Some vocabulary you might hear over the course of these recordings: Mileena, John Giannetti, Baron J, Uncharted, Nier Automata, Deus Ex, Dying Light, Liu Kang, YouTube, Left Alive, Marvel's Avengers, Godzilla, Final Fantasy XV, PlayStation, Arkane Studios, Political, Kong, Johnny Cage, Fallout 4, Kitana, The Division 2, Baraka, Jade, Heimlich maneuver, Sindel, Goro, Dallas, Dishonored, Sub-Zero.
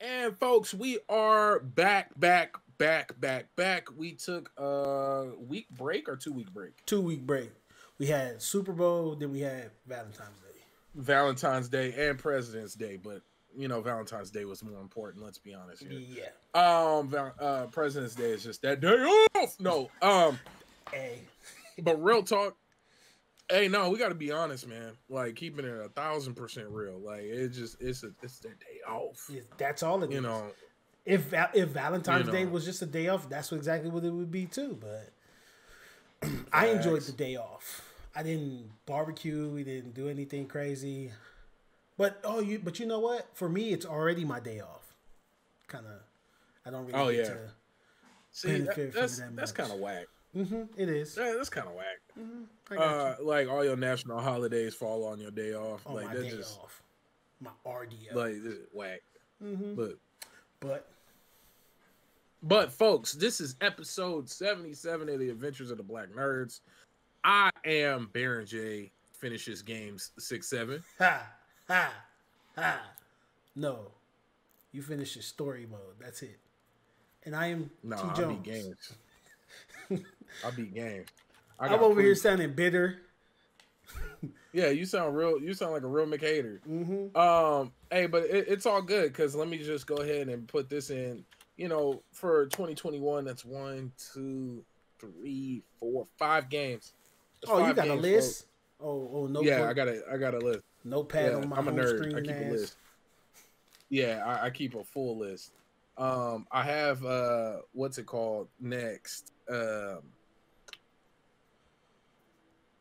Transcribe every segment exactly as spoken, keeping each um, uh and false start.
And folks, we are back, back, back, back, back. We took a week break or two week break? Two week break. We had Super Bowl, then we had Valentine's Day. Valentine's Day and President's Day, but you know, Valentine's Day was more important, let's be honest here. Yeah. Um uh President's Day is just that day off. No. Um hey. But real talk. Hey, no, we gotta be honest, man. Like, keeping it a thousand percent real. Like, it's just it's a it's that day off. Yeah, that's all it you is. You know, if if Valentine's you know. Day was just a day off, that's what exactly what it would be too. But I enjoyed the day off. I didn't barbecue. We didn't do anything crazy. But oh, you but you know what? For me, it's already my day off. Kind of. I don't really. Oh need yeah. To See, that, that's that that's kind of whack. Mm-hmm, it is. Yeah, that's kind of whack. Mm-hmm. Uh, like all your national holidays fall on your day off. On like, my that's day just, off. My R D O. Like this is whack. Mm-hmm. But, but, but, folks, this is episode seventy-seven of the Adventures of the Black Nerds. I am Baron J. Finishes games six seven. Ha ha ha! No, you finish your story mode. That's it. And I am no, T Jones. I beat games. I beat games. I I'm over proof. Here sounding bitter. Yeah, you sound real. You sound like a real McHater. Mm-hmm. Um, hey, but it, it's all good because let me just go ahead and put this in. You know, for twenty twenty-one, that's one, two, three, four, five games. That's oh, five you got games, a list? Oh, oh, no. Yeah, I got a, I got a list. Notepad yeah, on my I'm a nerd. Screen I keep ass. a list. Yeah, I, I keep a full list. Um, I have uh, what's it called next? Um,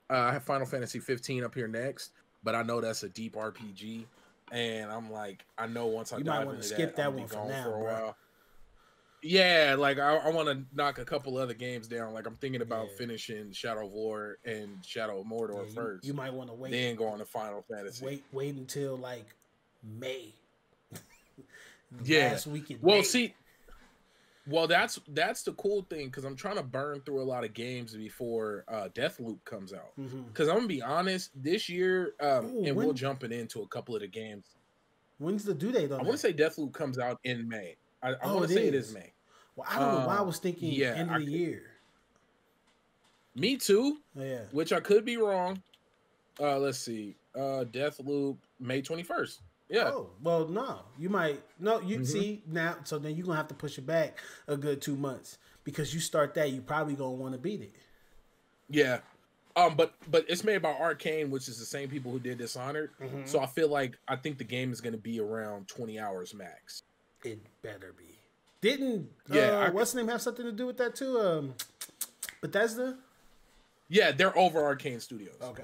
uh, I have Final Fantasy fifteen up here next, but I know that's a deep R P G, and I'm like, I know once I you dive might want into to skip that, that one for, now, for a bro. while. Yeah, like I, I want to knock a couple other games down. Like I'm thinking about yeah. finishing Shadow of War and Shadow of Mordor yeah, you, first. You might want to wait, then go on to Final Fantasy. Wait, wait until like May. yeah. Last weekend. Well, May. see. Well, that's that's the cool thing because I'm trying to burn through a lot of games before uh, Deathloop comes out. Because mm-hmm. I'm gonna be honest, this year, um, Ooh, and when, we'll jump it into a couple of the games. When's the due date? I want to say Deathloop comes out in May. I, I oh, want to say is. it is May. Well, I don't um, know why I was thinking yeah, end of I the could, year. Me too. Yeah, which I could be wrong. Uh, let's see, uh, Deathloop May twenty-first. Yeah. Oh, well, no. You might no, you mm-hmm. see now so then you're gonna have to push it back a good two months. Because you start that, you probably gonna wanna beat it. Yeah. Um, but but it's made by Arkane, which is the same people who did Dishonored. Mm-hmm. So I feel like I think the game is gonna be around twenty hours max. It better be. Didn't yeah, uh, I, what's the name have something to do with that too? Um Bethesda? Yeah, they're over Arkane Studios. Okay.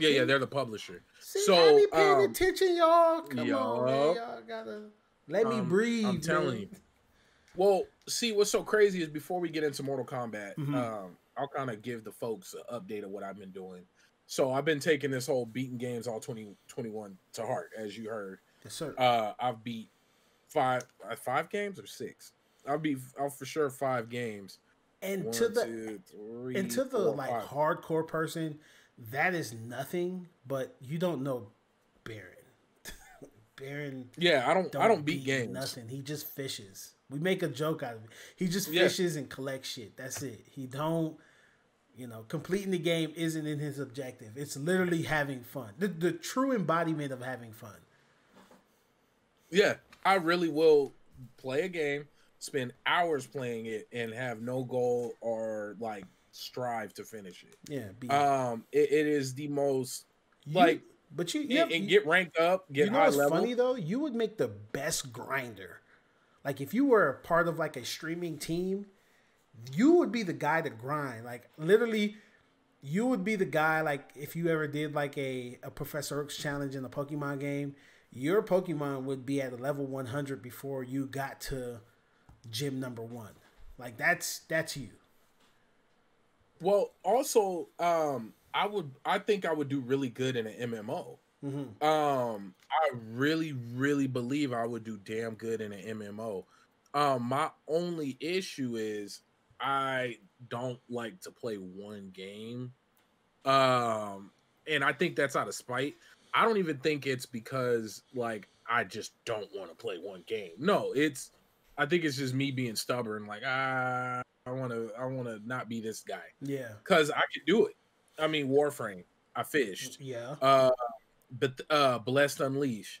Yeah, yeah, they're the publisher. See, so, I be paying um, attention, y'all. Come yo, on, man. Y'all gotta let um, me breathe. I'm telling man. you. Well, see, what's so crazy is before we get into Mortal Kombat, mm-hmm. um, I'll kind of give the folks an update of what I've been doing. So I've been taking this whole beating games all twenty twenty-one to heart, as you heard. Yes, sir. Uh, I've beat five, uh, five games or six. I'll be, I'll for sure five games. And One, to the, two, three, and to the four, like five. hardcore person. That is nothing, but you don't know Baron. Baron. Yeah, I don't. don't I don't beat, beat games. Nothing. He just fishes. We make a joke out of it. He just fishes yeah. and collects shit. That's it. He don't. You know, completing the game isn't in his objective. It's literally having fun. The the true embodiment of having fun. Yeah, I really will play a game, spend hours playing it, and have no goal or like. strive to finish it. Yeah, be um, it, it is the most you, like, but you, you and, and get ranked up. Get you know high what's level. Funny though, you would make the best grinder. Like if you were a part of like a streaming team, you would be the guy to grind. Like literally, you would be the guy. Like if you ever did like a a Professor Oak's challenge in a Pokemon game, your Pokemon would be at a level one hundred before you got to gym number one. Like that's that's you. Well, also, um, I would. I think I would do really good in an M M O. Mm-hmm. Um, I really, really believe I would do damn good in an M M O. Um, my only issue is I don't like to play one game, um, and I think that's out of spite. I don't even think it's because like I just don't want to play one game. No, it's, I think it's just me being stubborn. Like, ah, I want to, I want to not be this guy. Yeah. Cause I could do it. I mean, Warframe, I fished. Yeah. Uh, but, uh, Blessed Unleash.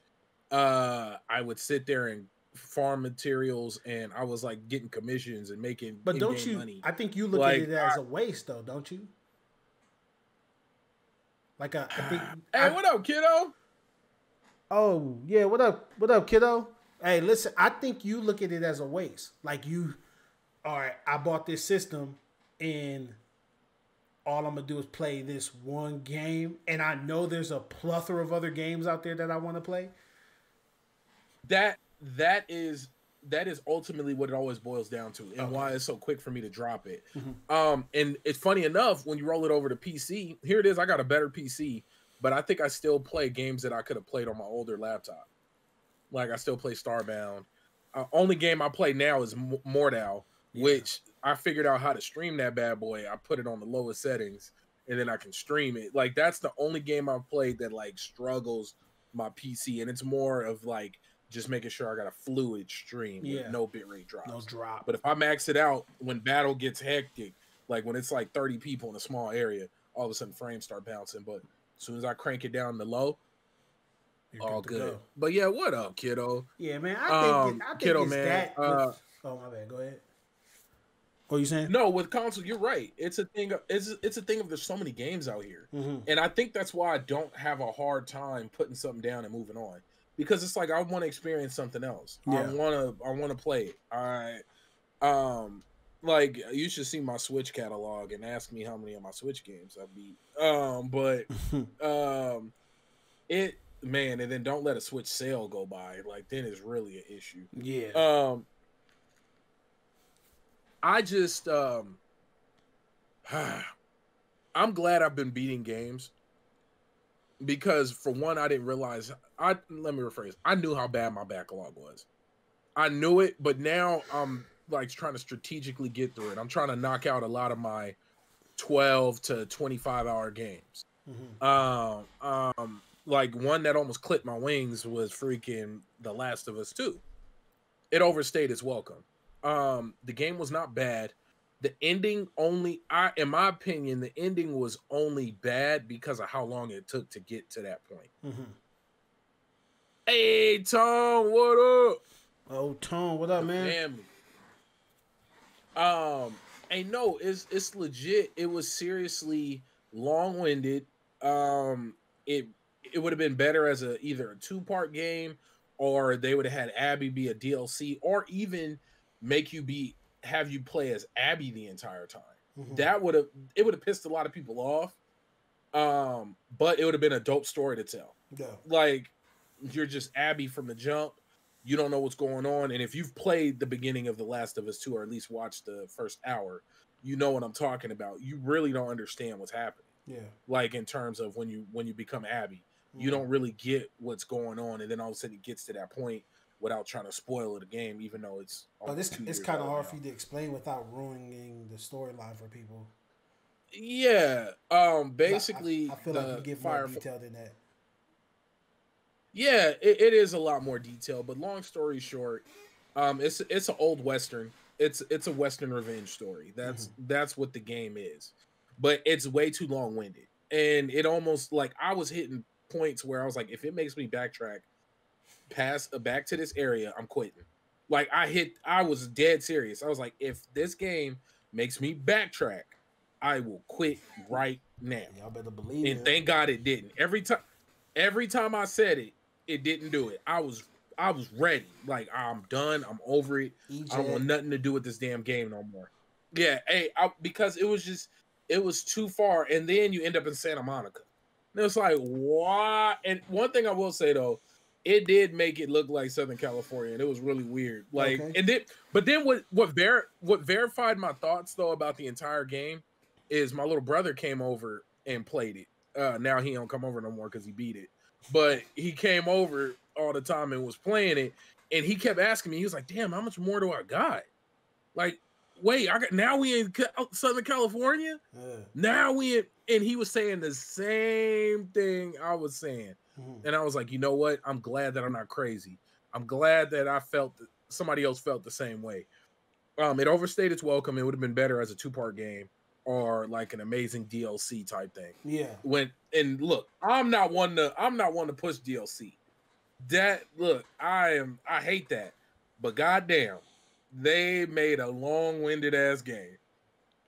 Uh, I would sit there and farm materials, and I was like getting commissions and making, but don't you, money. I think you look like, at it as I, a waste though, don't you? Like a, a big, hey, I, what up, kiddo? Oh yeah, what up? What up, kiddo? Hey, listen, I think you look at it as a waste. Like you, all right, I bought this system, and all I'm gonna do is play this one game, and I know there's a plethora of other games out there that I want to play. That that is that is ultimately what it always boils down to, and okay. why it's so quick for me to drop it. Mm-hmm. Um, and it's funny enough, when you roll it over to P C, here it is. I got a better P C, but I think I still play games that I could have played on my older laptop. Like I still play Starbound. Uh, only game I play now is M Mortal, yeah. which I figured out how to stream that bad boy. I put it on the lowest settings, and then I can stream it. Like that's the only game I've played that like struggles my P C, and it's more of like. Just making sure I got a fluid stream yeah. with no bitrate drops. No drop. But if I max it out, when battle gets hectic, like when it's like thirty people in a small area, all of a sudden frames start bouncing. But as soon as I crank it down to low, You're all good. good. Go. But yeah, what up, kiddo? Yeah, man. I think, um, it, I think kiddo, it's man, that. Uh, oh, my bad. Go ahead. What are you saying? No, with console, you're right. It's a thing. Of, it's it's a thing of there's so many games out here. Mm-hmm. And I think that's why I don't have a hard time putting something down and moving on. Because it's like I want to experience something else. Yeah. I want to. I want to play it. I, um, like you should see my Switch catalog and ask me how many of my Switch games I beat. Um, but, um, it man, and then don't let a Switch sale go by. Like then it's really an issue. Yeah. Um, I just um, I'm glad I've been beating games. Because for one, I didn't realize I let me rephrase. I knew how bad my backlog was. I knew it, but now I'm like trying to strategically get through it. I'm trying to knock out a lot of my twelve to twenty-five hour games. Mm-hmm. um, um, like one that almost clipped my wings was freaking The Last of Us two. It overstayed its welcome. Um, the game was not bad. The ending only, I, in my opinion, the ending was only bad because of how long it took to get to that point. Mm-hmm. Hey, Tom, what up? Oh, Tom, what up, man? Damn. Um, hey, no, it's it's legit. It was seriously long-winded. Um, it it would have been better as a either a two-part game, or they would have had Abby be a D L C, or even make you be. Have you play as Abby the entire time. Mm-hmm. That would have, it would have pissed a lot of people off. Um, but it would have been a dope story to tell. Yeah. Like you're just Abby from the jump. You don't know what's going on. And if you've played the beginning of The Last of Us two, or at least watched the first hour, you know what I'm talking about. You really don't understand what's happening. Yeah. Like in terms of when you, when you become Abby, mm-hmm. you don't really get what's going on. And then all of a sudden it gets to that point without trying to spoil the game, even though it's... But it's, it's kind of hard for you to explain without ruining the storyline for people. Yeah. Um, basically... I, I feel like you get more detail than that. Yeah, it, it is a lot more detail, but long story short, um, it's it's an old Western. It's it's a Western revenge story. That's, mm-hmm. that's what the game is. But it's way too long-winded. And it almost... Like, I was hitting points where I was like, if it makes me backtrack... pass back to this area, I'm quitting. Like I hit, I was dead serious. I was like, if this game makes me backtrack, I will quit right now. Y'all better believe it. And thank God it didn't. Every time, every time I said it, it didn't do it. I was, I was ready. Like I'm done. I'm over it. E J. I don't want nothing to do with this damn game no more. Yeah, hey, I, because it was just, it was too far. And then you end up in Santa Monica, and it's like, why? And one thing I will say though. It did make it look like Southern California, and it was really weird. Like, okay. and then, but then what? What ver what verified my thoughts though about the entire game is my little brother came over and played it. Uh, now he don't come over no more because he beat it, but he came over all the time and was playing it, and he kept asking me. He was like, "Damn, how much more do I got?" Like, wait, I got now we in Southern California. Yeah. Now we in, and he was saying the same thing I was saying. Mm-hmm. And I was like, you know what? I'm glad that I'm not crazy. I'm glad that I felt that somebody else felt the same way. Um, it overstayed its welcome. It would have been better as a two-part game or like an amazing D L C type thing. Yeah. When and look, I'm not one to I'm not one to push D L C. That look, I am I hate that. But goddamn, they made a long-winded ass game.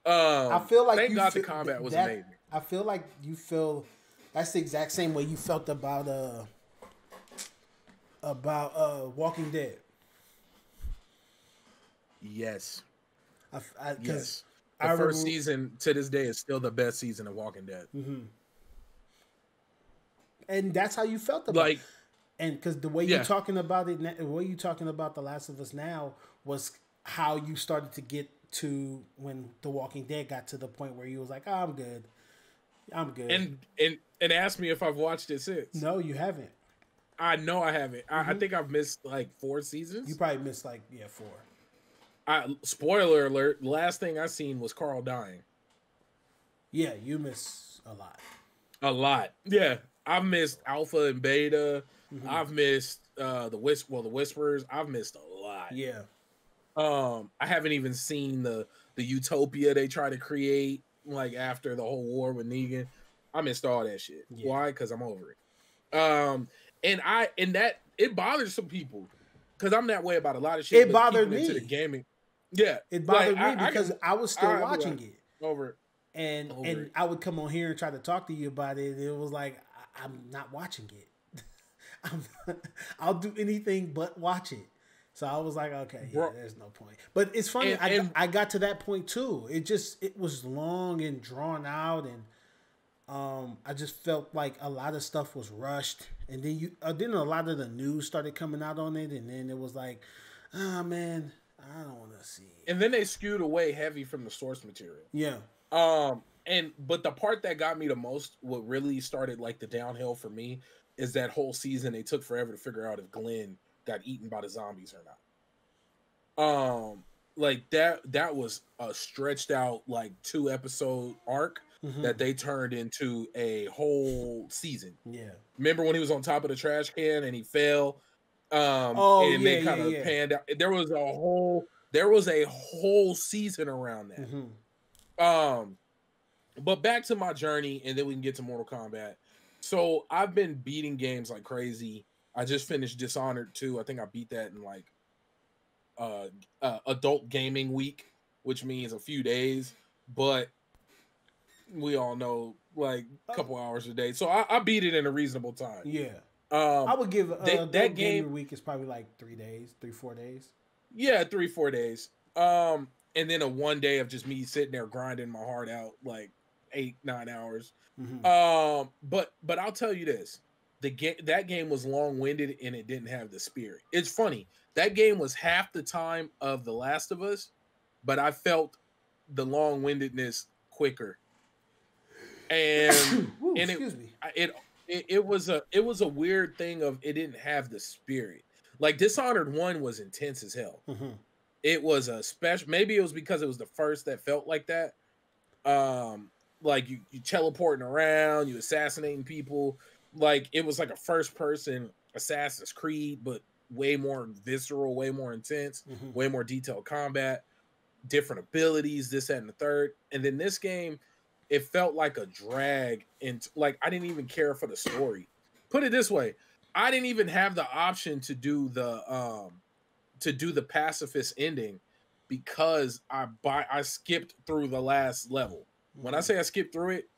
Um, I feel like thank God the combat was amazing. I feel like you feel that's the exact same way you felt about uh about uh Walking Dead. Yes. I, I, yes. The I first remember, season to this day is still the best season of Walking Dead. Mm-hmm. And that's how you felt about like, it. And because the way yeah. you're talking about it, the way you're talking about The Last of Us now was how you started to get to when The Walking Dead got to the point where you was like, oh, I'm good. I'm good. And, and, and ask me if I've watched it since. No, you haven't. I know I haven't. Mm-hmm. I, I think I've missed like four seasons. You probably missed like, yeah, four. I, spoiler alert, last thing I seen was Carl dying. Yeah, you miss a lot. A lot. Yeah. I've missed Alpha and Beta. Mm-hmm. I've missed uh the Whis well the Whisperers. I've missed a lot. Yeah. Um, I haven't even seen the the utopia they try to create like after the whole war with Negan. I missed all that shit. Yeah. Why? Because I'm over it. Um and I and that it bothers some people. Cause I'm that way about a lot of shit. It bothered me into the gaming. Yeah, it bothered like, me I, because I, I was still I, watching I, it over, and over and it. I would come on here and try to talk to you about it. And it was like I, I'm not watching it. I'm not, I'll do anything but watch it. So I was like, okay, yeah, Bro, there's no point. But it's funny. And, I and, I got to that point too. It just it was long and drawn out, and um, I just felt like a lot of stuff was rushed. And then you uh, then a lot of the news started coming out on it, and then it was like, ah, oh, man. I don't want to see it. And then they skewed away heavy from the source material. Yeah. Um. And but the part that got me the most, what really started like the downhill for me, is that whole season they took forever to figure out if Glenn got eaten by the zombies or not. Um. Like that. That was a stretched out like two episode arc mm-hmm. that they turned into a whole season. Yeah. Remember when he was on top of the trash can and he fell? Um, oh, and yeah, they kind of yeah, yeah. panned out. There was a whole, there was a whole season around that. Mm-hmm. Um, but back to my journey, and then we can get to Mortal Kombat. So I've been beating games like crazy. I just finished Dishonored two. I think I beat that in like uh, uh, adult gaming week, which means a few days. But we all know like a couple hours a day. So I, I beat it in a reasonable time. Yeah. Um, I would give uh, they, that, that game, game week is probably like three days, three, four days. Yeah, three, four days. Um, and then a one day of just me sitting there grinding my heart out like eight, nine hours. Mm-hmm. Um, but but I'll tell you this. The game that game was long-winded and it didn't have the spirit. It's funny. That game was half the time of The Last of Us, but I felt the long-windedness quicker. And, Ooh, and excuse it, me. it It, it was a it was a weird thing of it didn't have the spirit. Like Dishonored one was intense as hell. Mm-hmm. It was a special. Maybe it was because it was the first that felt like that. Um, like you you teleporting around, you assassinating people. Like it was like a first person Assassin's Creed, but way more visceral, way more intense, mm-hmm. way more detailed combat, different abilities, this, that, and the third. And then this game. It felt like a drag, and like I didn't even care for the story. Put it this way, I didn't even have the option to do the um, to do the pacifist ending because I by I skipped through the last level. When I say I skipped through it,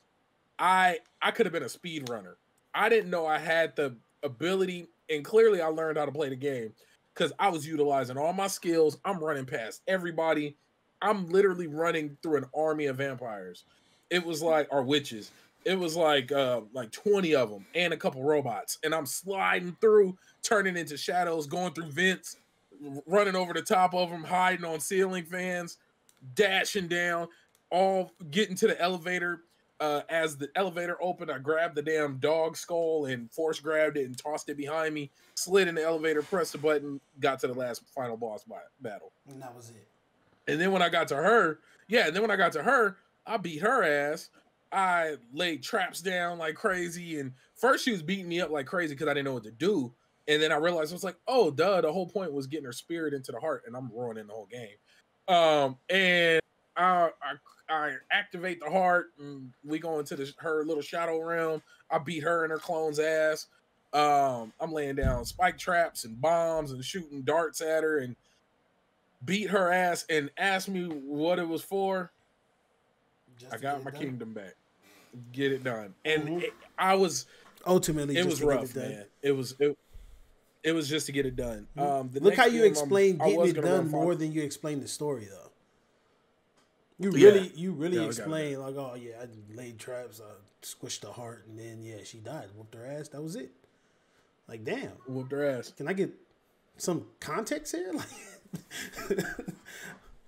I I could have been a speed runner. I didn't know I had the ability, and clearly I learned how to play the game because I was utilizing all my skills. I'm running past everybody. I'm literally running through an army of vampires. It was like our witches. It was like uh, like twenty of them and a couple robots, and I'm sliding through, turning into shadows, going through vents, running over the top of them, hiding on ceiling fans, dashing down, all getting to the elevator. Uh, as the elevator opened, I grabbed the damn dog skull and force grabbed it and tossed it behind me. Slid in the elevator, pressed the button, got to the last final boss battle, and that was it. And then when I got to her, yeah, and then when I got to her. I beat her ass, I laid traps down like crazy. And first she was beating me up like crazy because I didn't know what to do. And then I realized I was like, oh, duh, the whole point was getting her spirit into the heart, and I'm ruining the whole game. Um, and I, I, I activate the heart, and we go into the, her little shadow realm. I beat her and her clone's ass. Um, I'm laying down spike traps and bombs and shooting darts at her and beat her ass, and asked me what it was for. Just I got my done. kingdom back. Get it done. And mm-hmm. it, I was... Ultimately, it just was to rough, get it done. man. It was... It, It was just to get it done. Um, the Look how you explain getting it done more than you explain the story, though. You really, yeah. you really yeah, explain like, oh yeah, I laid traps, I squished the heart, and then yeah, she died, whooped her ass. That was it. Like damn, whooped her ass. Can I get some context here? Like,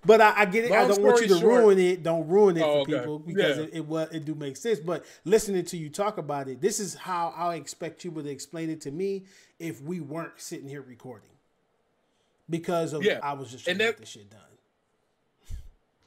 but I, I get it. Long I don't want you to short. ruin it. Don't ruin it oh, for okay. people because yeah. it, it was it do make sense. But listening to you talk about it, this is how I expect you would explain it to me if we weren't sitting here recording, because of yeah. I was just trying that, to get this shit done.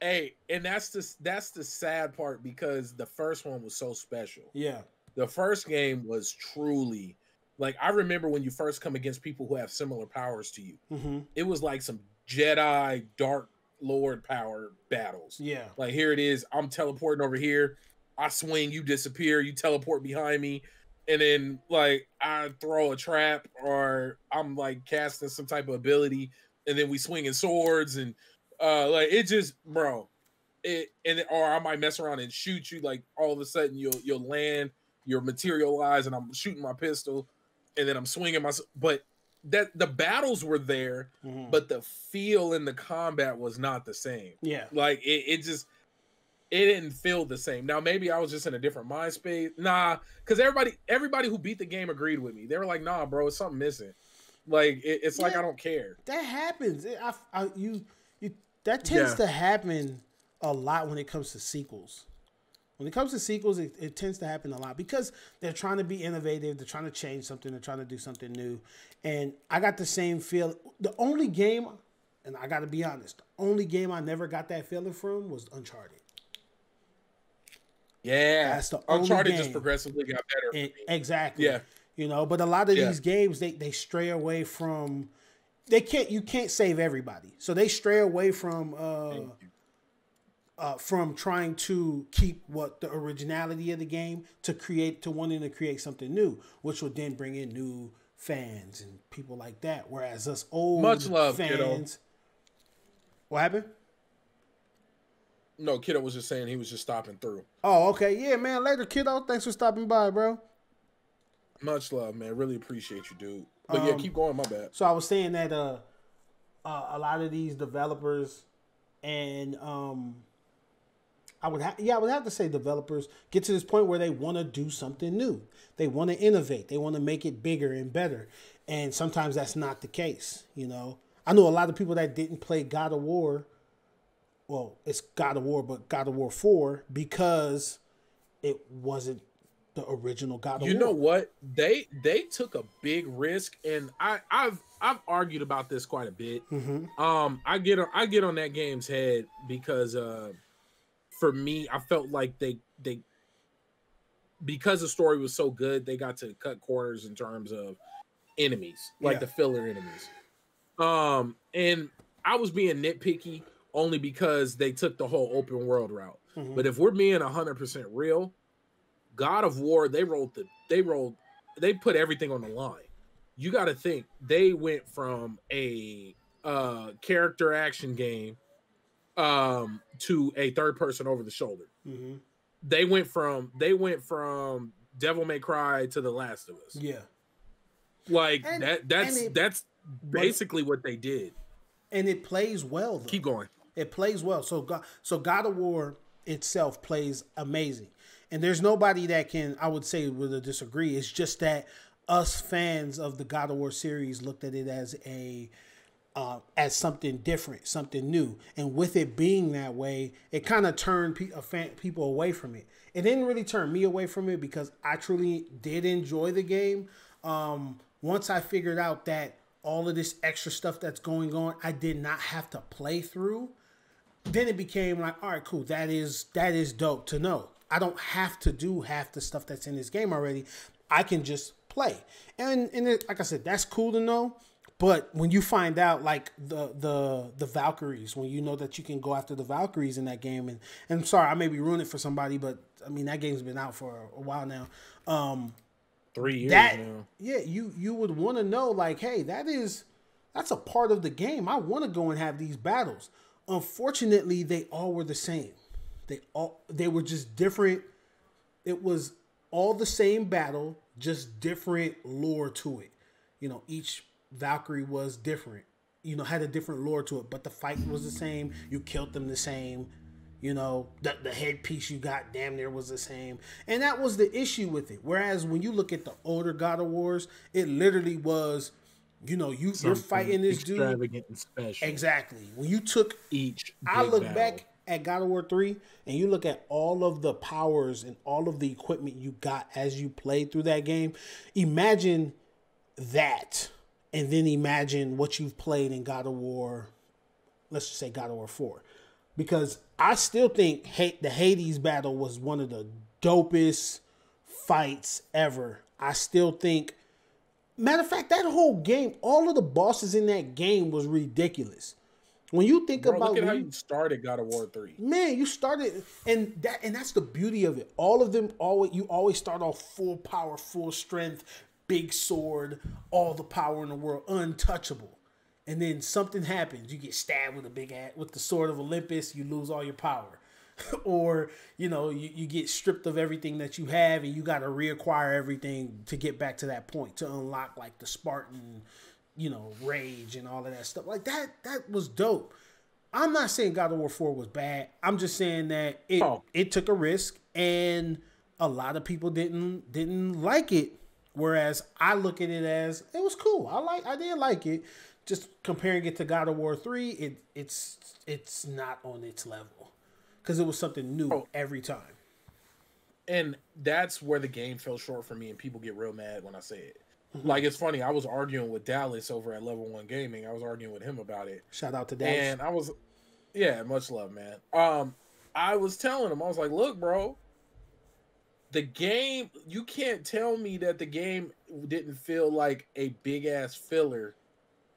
Hey, and that's the that's the sad part, because the first one was so special. Yeah, the first game was truly like, I remember when you first come against people who have similar powers to you. Mm-hmm. It was like some Jedi Dark Lord power battles. Yeah, like here it is. I'm teleporting over here. I swing, you disappear. You teleport behind me. And then, like, I throw a trap, or I'm like casting some type of ability, and then we swinging swords, and uh, like it just, bro, it and or I might mess around and shoot you. Like all of a sudden, you'll you'll land, you're materialized, and I'm shooting my pistol, and then I'm swinging my. But that the battles were there, mm-hmm. but the feel in the combat was not the same. Yeah, like it, it just. It didn't feel the same. Now, maybe I was just in a different mind space. Nah, because everybody everybody who beat the game agreed with me. They were like, nah, bro, it's something missing. Like, it, it's yeah, like I don't care. That happens. It, I, I, you, you, that tends yeah. to happen a lot when it comes to sequels. When it comes to sequels, it, it tends to happen a lot because they're trying to be innovative. They're trying to change something. They're trying to do something new. And I got the same feel. The only game, and I got to be honest, the only game I never got that feeling from was Uncharted. Yeah, that's the Uncharted game. Just progressively got better. It, exactly. Yeah, you know, but a lot of yeah. these games they they stray away from. They can't. You can't save everybody, so they stray away from uh, uh, from trying to keep what the originality of the game to create to wanting to create something new, which will then bring in new fans and people like that. Whereas us old much love fans, kiddo. What happened? No, Kiddo was just saying he was just stopping through. Oh, okay. Yeah, man. Later, Kiddo. Thanks for stopping by, bro. Much love, man. Really appreciate you, dude. But um, yeah, keep going. My bad. So I was saying that uh, uh, a lot of these developers and um, I would ha yeah, I would have to say developers get to this point where they want to do something new. They want to innovate. They want to make it bigger and better. And sometimes that's not the case, you know. I know a lot of people that didn't play God of War. Well, it's God of War, but God of War four because it wasn't the original God of War. You know what? They they took a big risk, and I I've I've argued about this quite a bit. Mm-hmm. Um, I get I get on that game's head because uh, for me, I felt like they they because the story was so good, they got to cut corners in terms of enemies, like yeah. the filler enemies. Um, and I was being nitpicky. Only because they took the whole open world route. Mm-hmm. But if we're being one hundred percent real, God of War, they rolled the, they rolled, they put everything on the line. You got to think they went from a uh, character action game um, to a third person over the shoulder. Mm-hmm. They went from they went from Devil May Cry to The Last of Us. Yeah, like and, that. That's it, that's basically what they did, and it plays well. Though. Keep going. It plays well. So God, so God of War itself plays amazing. And there's nobody that can, I would say, would disagree. It's just that us fans of the God of War series looked at it as a uh, as something different, something new. And with it being that way, it kind of turned pe a fan, people away from it. It didn't really turn me away from it because I truly did enjoy the game. Um, once I figured out that all of this extra stuff that's going on, I did not have to play through. Then it became like, all right, cool. That is that is dope to know. I don't have to do half the stuff that's in this game already. I can just play. And, and it, like I said, that's cool to know. But when you find out, like, the the the Valkyries, when you know that you can go after the Valkyries in that game, and, and I'm sorry, I may be ruining it for somebody, but, I mean, that game's been out for a while now. Um, Three years that, now. Yeah, you, you would want to know, like, hey, that is, that's a part of the game. I want to go and have these battles. Unfortunately, they all were the same. They all they were just different. It was all the same battle, just different lore to it. You know, each Valkyrie was different, you know, had a different lore to it, but the fight was the same. You killed them the same, you know, the, the headpiece you got damn near was the same. And that was the issue with it. Whereas when you look at the older God of Wars, it literally was, you know, you, you're fighting this dude. Extravagant and special. Exactly. When you took each, I look battle. back at God of War three and you look at all of the powers and all of the equipment you got as you played through that game. Imagine that. And then imagine what you've played in God of War, let's just say God of War four. Because I still think the Hades battle was one of the dopest fights ever. I still think, matter of fact, that whole game, all of the bosses in that game was ridiculous. When you think Bro, about look at how you started God of War three. Man, you started and that and that's the beauty of it. All of them always you always start off full power, full strength. Big sword, all the power in the world, untouchable. And then something happens. You get stabbed with a big ass, with the sword of Olympus, you lose all your power. Or, you know, you, you get stripped of everything that you have and you got to reacquire everything to get back to that point, to unlock like the Spartan, you know, rage and all of that stuff. Like that, that was dope. I'm not saying God of War four was bad. I'm just saying that it, oh. it took a risk and a lot of people didn't, didn't like it. Whereas I look at it as it was cool. I like, I did like it. Just comparing it to God of War three, it it's it's not on its level because it was something new oh. every time. And that's where the game fell short for me, and people get real mad when I say it. Mm-hmm. Like, it's funny. I was arguing with Dallas over at Level One Gaming. I was arguing with him about it. Shout out to Dallas. And I was, yeah, much love, man. Um, I was telling him, I was like, look, bro. The game, you can't tell me that the game didn't feel like a big-ass filler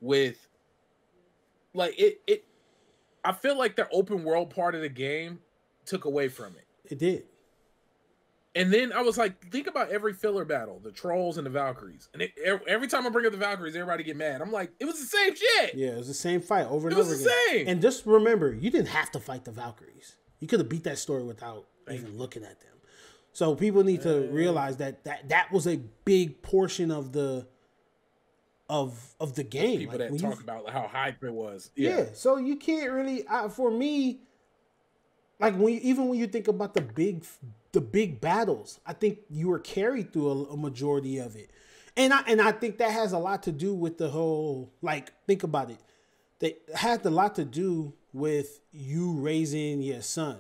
with, like, it, it, I feel like the open-world part of the game took away from it. It did. And then I was like, think about every filler battle, the trolls and the Valkyries. And it, every time I bring up the Valkyries, everybody get mad. I'm like, it was the same shit. Yeah, it was the same fight over and over again. It was the same. And just remember, you didn't have to fight the Valkyries. You could have beat that story without even looking at them. So people need to realize that, that that was a big portion of the of of the game. People like, that talk you, about how hype it was. Yeah. yeah. So you can't really, I, for me, like when you, even when you think about the big the big battles, I think you were carried through a, a majority of it, and I and I think that has a lot to do with the whole like think about it. They had a lot to do with you raising your son.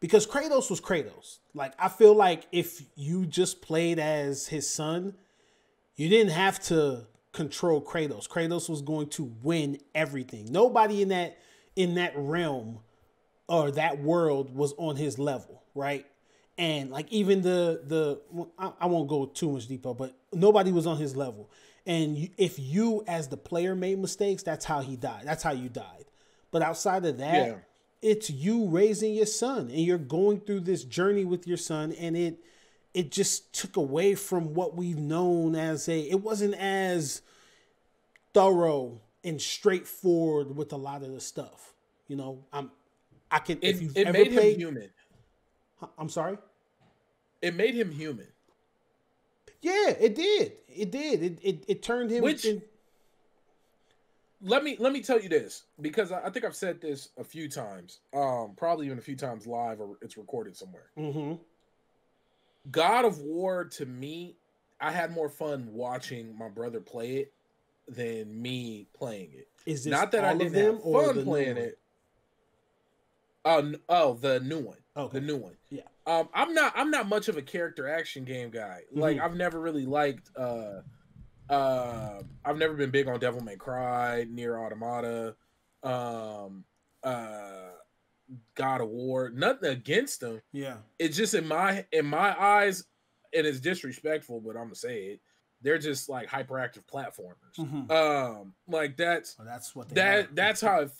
Because Kratos was Kratos. Like, I feel like if you just played as his son, you didn't have to control Kratos. Kratos was going to win everything. Nobody in that in that realm or that world was on his level, right? And like even the the I, I won't go too much deeper, but nobody was on his level. And if you as the player made mistakes, that's how he died. That's how you died. But outside of that. Yeah. It's you raising your son and you're going through this journey with your son. And it, it just took away from what we've known as a, it wasn't as thorough and straightforward with a lot of the stuff, you know, I'm, I can, it, if you've it ever made played, him human. I'm sorry. It made him human. Yeah, it did. It did. It, it, it turned him Which, in, Let me let me tell you this, because I think I've said this a few times, um, probably even a few times live or it's recorded somewhere. Mm-hmm. God of War, to me, I had more fun watching my brother play it than me playing it. Is this Not that all I didn't have fun playing it. Um, oh, the new one. Okay. The new one. Yeah. Um, I'm not I'm not much of a character action game guy. Mm-hmm. Like, I've never really liked... Uh, Uh, I've never been big on Devil May Cry, Nier Automata, um, uh, God of War. Nothing against him. Yeah. It's just in my in my eyes, it is disrespectful, but I'm gonna say it. They're just like hyperactive platformers. Mm-hmm. Um, like that's well, that's what they that are. that's how it,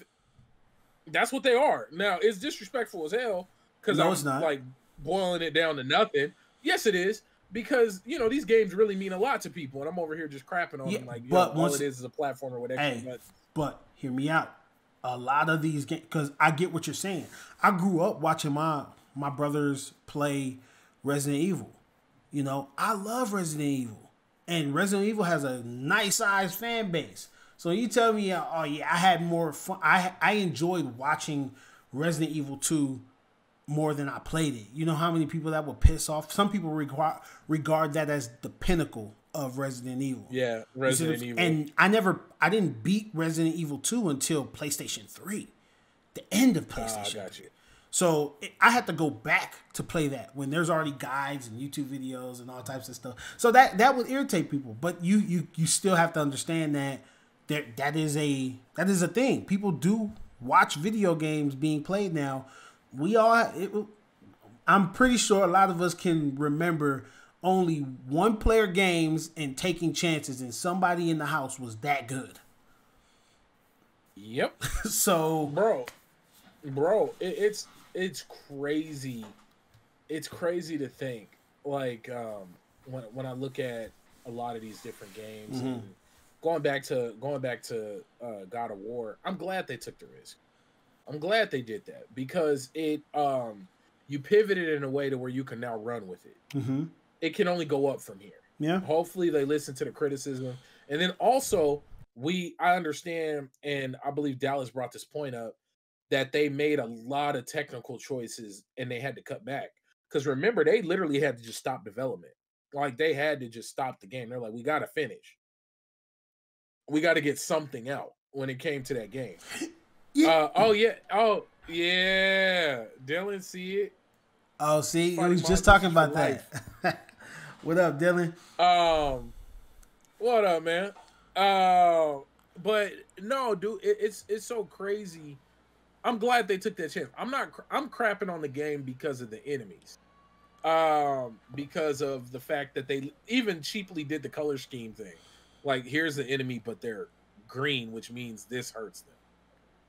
that's what they are. Now it's disrespectful as hell because no, I'm it's not. like boiling it down to nothing. Yes, it is. Because, you know, these games really mean a lot to people, and I'm over here just crapping on yeah, them. Like, you but know, once, all it is is a platform or whatever. Hey, but, but hear me out. A lot of these games, because I get what you're saying. I grew up watching my, my brothers play Resident Evil. You know, I love Resident Evil. And Resident Evil has a nice-sized fan base. So you tell me, oh, yeah, I had more fun. I, I enjoyed watching Resident Evil two more than I played it. You know how many people that would piss off? Some people regard regard that as the pinnacle of Resident Evil. Yeah, Resident Evil. And I never, I didn't beat Resident Evil two until PlayStation three. The end of PlayStation three. Oh, I got you. So it, I had to go back to play that when there's already guides and YouTube videos and all types of stuff. So that that would irritate people. But you you you still have to understand that there that is a that is a thing. People do watch video games being played now. We all, it, I'm pretty sure a lot of us can remember only one player games and taking chances, and somebody in the house was that good. Yep. So, bro, bro, it, it's it's crazy. It's crazy to think like um, when when I look at a lot of these different games, mm-hmm. and going back to going back to uh, God of War, I'm glad they took the risk. I'm glad they did that because it um, you pivoted in a way to where you can now run with it. Mm-hmm. It can only go up from here. Yeah. Hopefully they listen to the criticism. And then also we I understand, and I believe Dallas brought this point up, that they made a lot of technical choices and they had to cut back. Because remember, they literally had to just stop development. Like they had to just stop the game. They're like, we got to finish. We got to get something out when it came to that game. Yeah. Uh, oh yeah! Oh yeah! Dylan, see it? Oh, see, he was just talking about that. What up, Dylan? Um, what up, man? Uh, but no, dude, it, it's it's so crazy. I'm glad they took that chance. I'm not. I'm crapping on the game because of the enemies, um, because of the fact that they even cheaply did the color scheme thing. Like, here's the enemy, but they're green, which means this hurts them.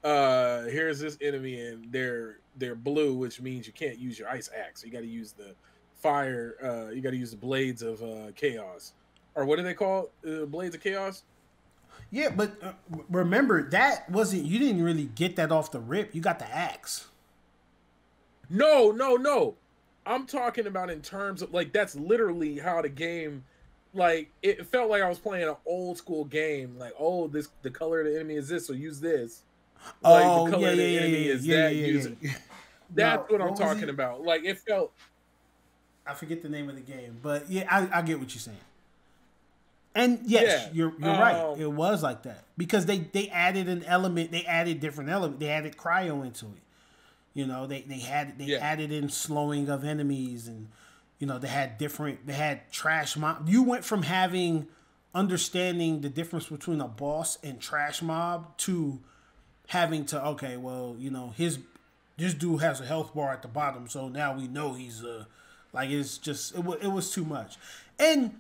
Uh, here's this enemy and they're they're blue, which means you can't use your ice axe. You got to use the fire. Uh, you got to use the blades of uh, chaos, or what do they call uh, blades of chaos? Yeah, but uh, remember that wasn't you didn't really get that off the rip. You got the axe. No, no, no. I'm talking about in terms of like that's literally how the game. Like it felt like I was playing an old school game. Like oh, this the color of the enemy is this, so use this. Like oh, the color yeah, of the yeah, enemy yeah, is yeah, that yeah, user. Yeah. That's no, what I'm what talking about. Like it felt I forget the name of the game, but yeah, I, I get what you're saying. And yes, yeah. you're you're um, right. It was like that. Because they, they added an element, they added different element. They added cryo into it. You know, they, they had they yeah. added in slowing of enemies and you know, they had different they had trash mob. You went from having understanding the difference between a boss and trash mob to having to, okay, well, you know, his this dude has a health bar at the bottom, so now we know he's a, uh, like, it's just, it, it was too much. And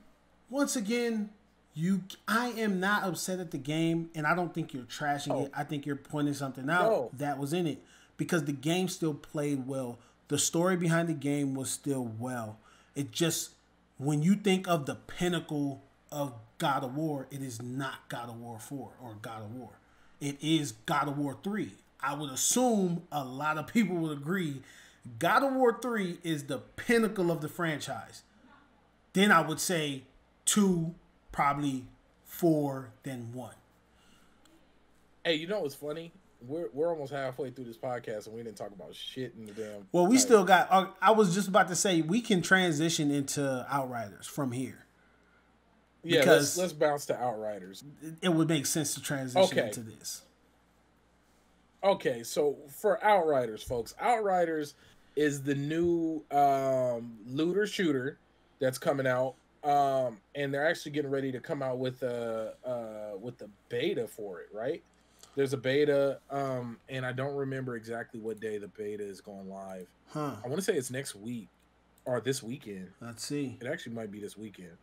once again, you, I am not upset at the game, and I don't think you're trashing oh. it. I think you're pointing something out no. that was in it, because the game still played well. The story behind the game was still well. It just, when you think of the pinnacle of God of War, it is not God of War four or God of War. It is God of War three. I would assume a lot of people would agree God of War three is the pinnacle of the franchise. Then I would say two, probably four, then one. Hey, you know what's funny? We're, we're almost halfway through this podcast and we didn't talk about shit in the damn... Well, we still got... I was just about to say we can transition into Outriders from here. Yeah, because let's, let's bounce to Outriders. It would make sense to transition okay. into this. Okay, so for Outriders, folks, Outriders is the new um, looter shooter that's coming out, um, and they're actually getting ready to come out with a uh, with the beta for it, right? There's a beta, um, and I don't remember exactly what day the beta is going live. Huh. I want to say it's next week or this weekend. Let's see. It actually might be this weekend.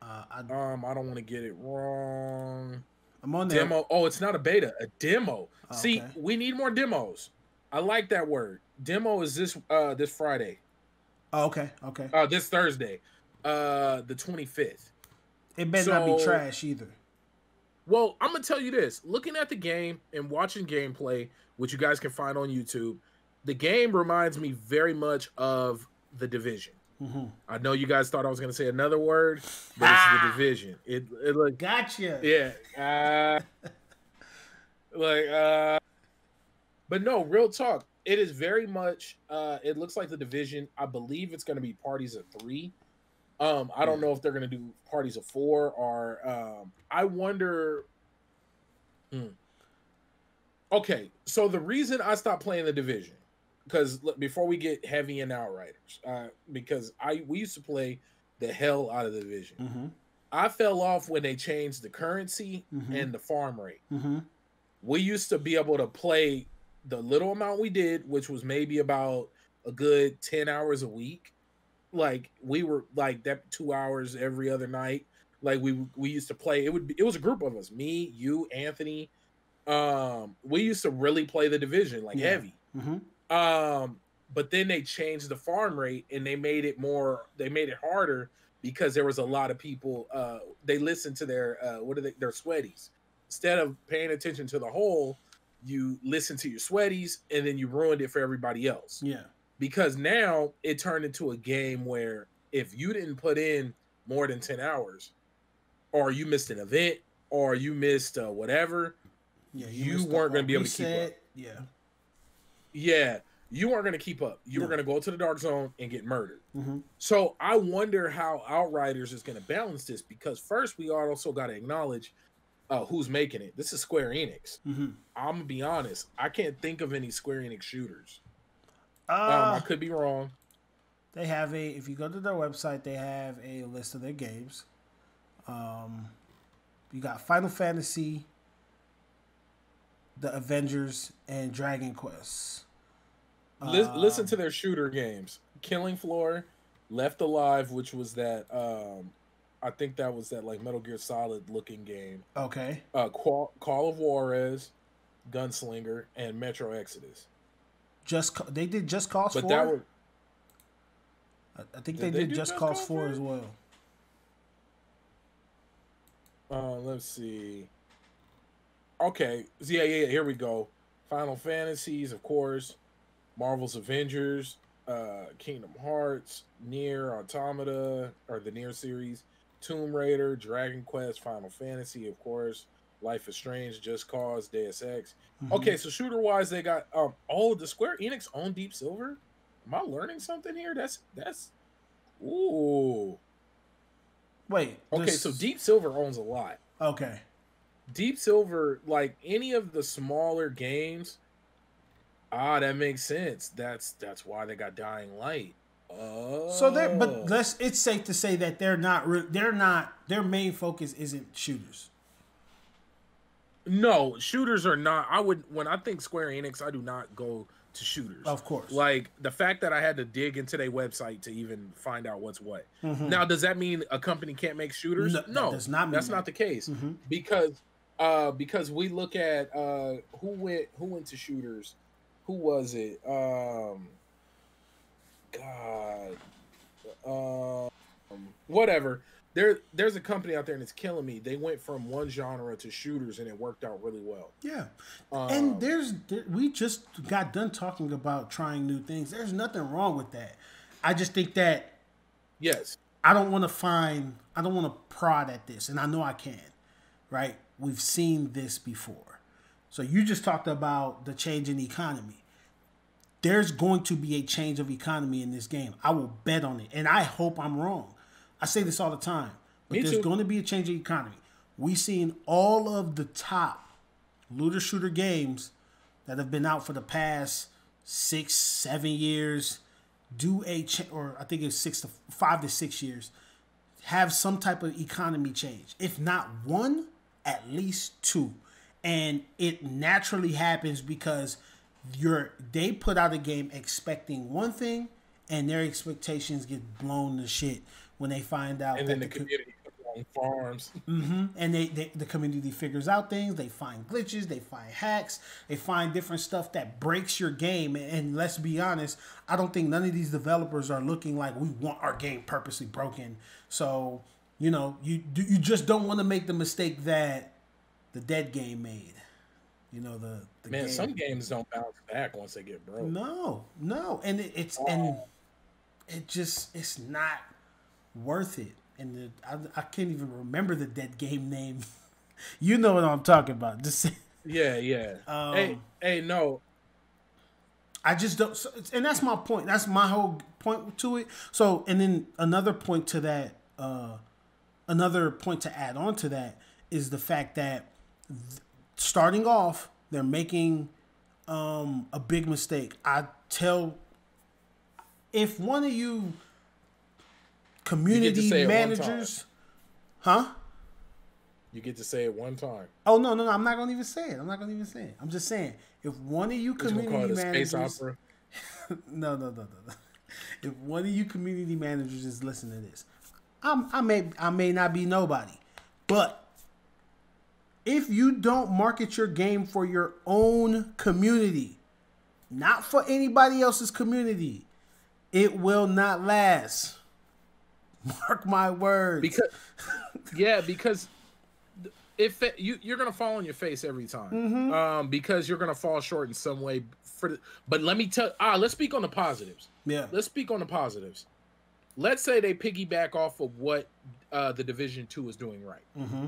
Uh, I, um, I don't want to get it wrong. I'm on there. Demo. Oh, it's not a beta. A demo. Oh, see, okay. We need more demos. I like that word. Demo is this uh, this Friday. Oh, okay. Okay. Uh, this Thursday, uh, the twenty-fifth. It better so, not be trash either. Well, I'm going to tell you this. Looking at the game and watching gameplay, which you guys can find on YouTube, the game reminds me very much of The Division. Mm-hmm. I know you guys thought I was going to say another word, but ah! it's The Division. It, it like, gotcha. Yeah. Uh, like, uh, but no, real talk. It is very much, uh, it looks like The Division. I believe it's going to be parties of three. Um, I don't know if they're going to do parties of four or um, I wonder. Hmm. Okay, so the reason I stopped playing The Division, because look, before we get heavy in Outriders, uh, because I we used to play the hell out of The Division. Mm-hmm. I fell off when they changed the currency mm-hmm. and the farm rate. Mm-hmm. We used to be able to play the little amount we did, which was maybe about a good ten hours a week. Like we were like that two hours every other night. Like we we used to play. It would be, it was a group of us, me, you, Anthony. Um, we used to really play The Division like yeah. heavy. Mm-hmm. Um, but then they changed the farm rate and they made it more. They made it harder because there was a lot of people. Uh, they listened to their uh, what are they? Their sweaties. Instead of paying attention to the whole, you listen to your sweaties and then you ruined it for everybody else. Yeah. Because now it turned into a game where if you didn't put in more than ten hours or you missed an event or you missed uh, whatever, yeah, you, you weren't going to be able to keep up. Yeah. Yeah. You weren't going to keep up. You no. were going to go to the dark zone and get murdered. Mm-hmm. So I wonder how Outriders is going to balance this, because first we also got to acknowledge uh, who's making it. This is Square Enix. Mm-hmm. I'm going to be honest. I can't think of any Square Enix shooters. Uh, um, I could be wrong. They have a, if you go to their website, they have a list of their games. Um, you got Final Fantasy, The Avengers, and Dragon Quest. Um, Listen to their shooter games. Killing Floor, Left Alive, which was that, um, I think that was that like Metal Gear Solid looking game. Okay. Uh, Call of Juarez, Gunslinger, and Metro Exodus. Just they did Just Cause but four. That were, I think did they did they Just Cause four as well. Uh, let's see. Okay, yeah, yeah, yeah. Here we go. Final Fantasies, of course. Marvel's Avengers, uh, Kingdom Hearts, Nier Automata, or the Nier series, Tomb Raider, Dragon Quest, Final Fantasy, of course. Life is Strange, Just Cause, Deus Ex. Mm-hmm. Okay, so shooter-wise, they got um. Oh, the Square Enix own Deep Silver. Am I learning something here? That's that's. Ooh. Wait. Okay, this... so Deep Silver owns a lot. Okay. Deep Silver, like any of the smaller games. Ah, that makes sense. That's that's why they got Dying Light. Oh. So they but let's. It's safe to say that they're not. They're not. Their main focus isn't shooters. No, shooters are not. I would when I think Square Enix, I do not go to shooters. Of course. Like the fact that I had to dig into their website to even find out what's what. Mm-hmm. Now, does that mean a company can't make shooters? No, no that does not mean that's that. Not the case. Mm-hmm. Because uh, because we look at uh, who went who went to shooters. Who was it? Um, God, um, whatever. There, there's a company out there and it's killing me. They went from one genre to shooters and it worked out really well. Yeah. Um, and there's, we just got done talking about trying new things. There's nothing wrong with that. I just think that, yes, I don't want to find, I don't want to prod at this. And I know I can, right? We've seen this before. So you just talked about the change in economy. There's going to be a change of economy in this game. I will bet on it. And I hope I'm wrong. I say this all the time, but Me there's too. going to be a change in economy. We've seen all of the top looter shooter games that have been out for the past six, seven years, do a ch or I think it's six to five to six years, have some type of economy change. If not one, at least two. and it naturally happens because you're they put out a game expecting one thing, and their expectations get blown to shit when they find out. And that then the, the community co farms. Mm-hmm. And they, they the community figures out things. They find glitches. They find hacks. They find different stuff that breaks your game. And, and let's be honest, I don't think none of these developers are looking like we want our game purposely broken. So you know, you you just don't want to make the mistake that the Dead game made. You know the, the man. Game. Some games don't bounce back once they get broke. No, no, and it, it's oh. and. It just, it's not worth it. And the, I, I can't even remember the Dead game name. You know what I'm talking about. Just, yeah, yeah. Um, hey, hey, no. I just don't, so, and that's my point. That's my whole point to it. So, and then another point to that, uh, another point to add on to that is the fact that th starting off, they're making um, a big mistake. I tell If one of you community you managers, huh? You get to say it one time. Oh no, no, no! I'm not gonna even say it. I'm not gonna even say it. I'm just saying, if one of you community call it managers, a space opera? no, no, no, no, no. If one of you community managers is listening to this, I'm, I may, I may not be nobody, but if you don't market your game for your own community, not for anybody else's community, it will not last. Mark my words. Because, yeah, because if it, you you're gonna fall on your face every time, mm-hmm. um, because you're gonna fall short in some way. For the, but let me tell. Ah, let's speak on the positives. Yeah, let's speak on the positives. Let's say they piggyback off of what uh, the Division two is doing right, mm-hmm.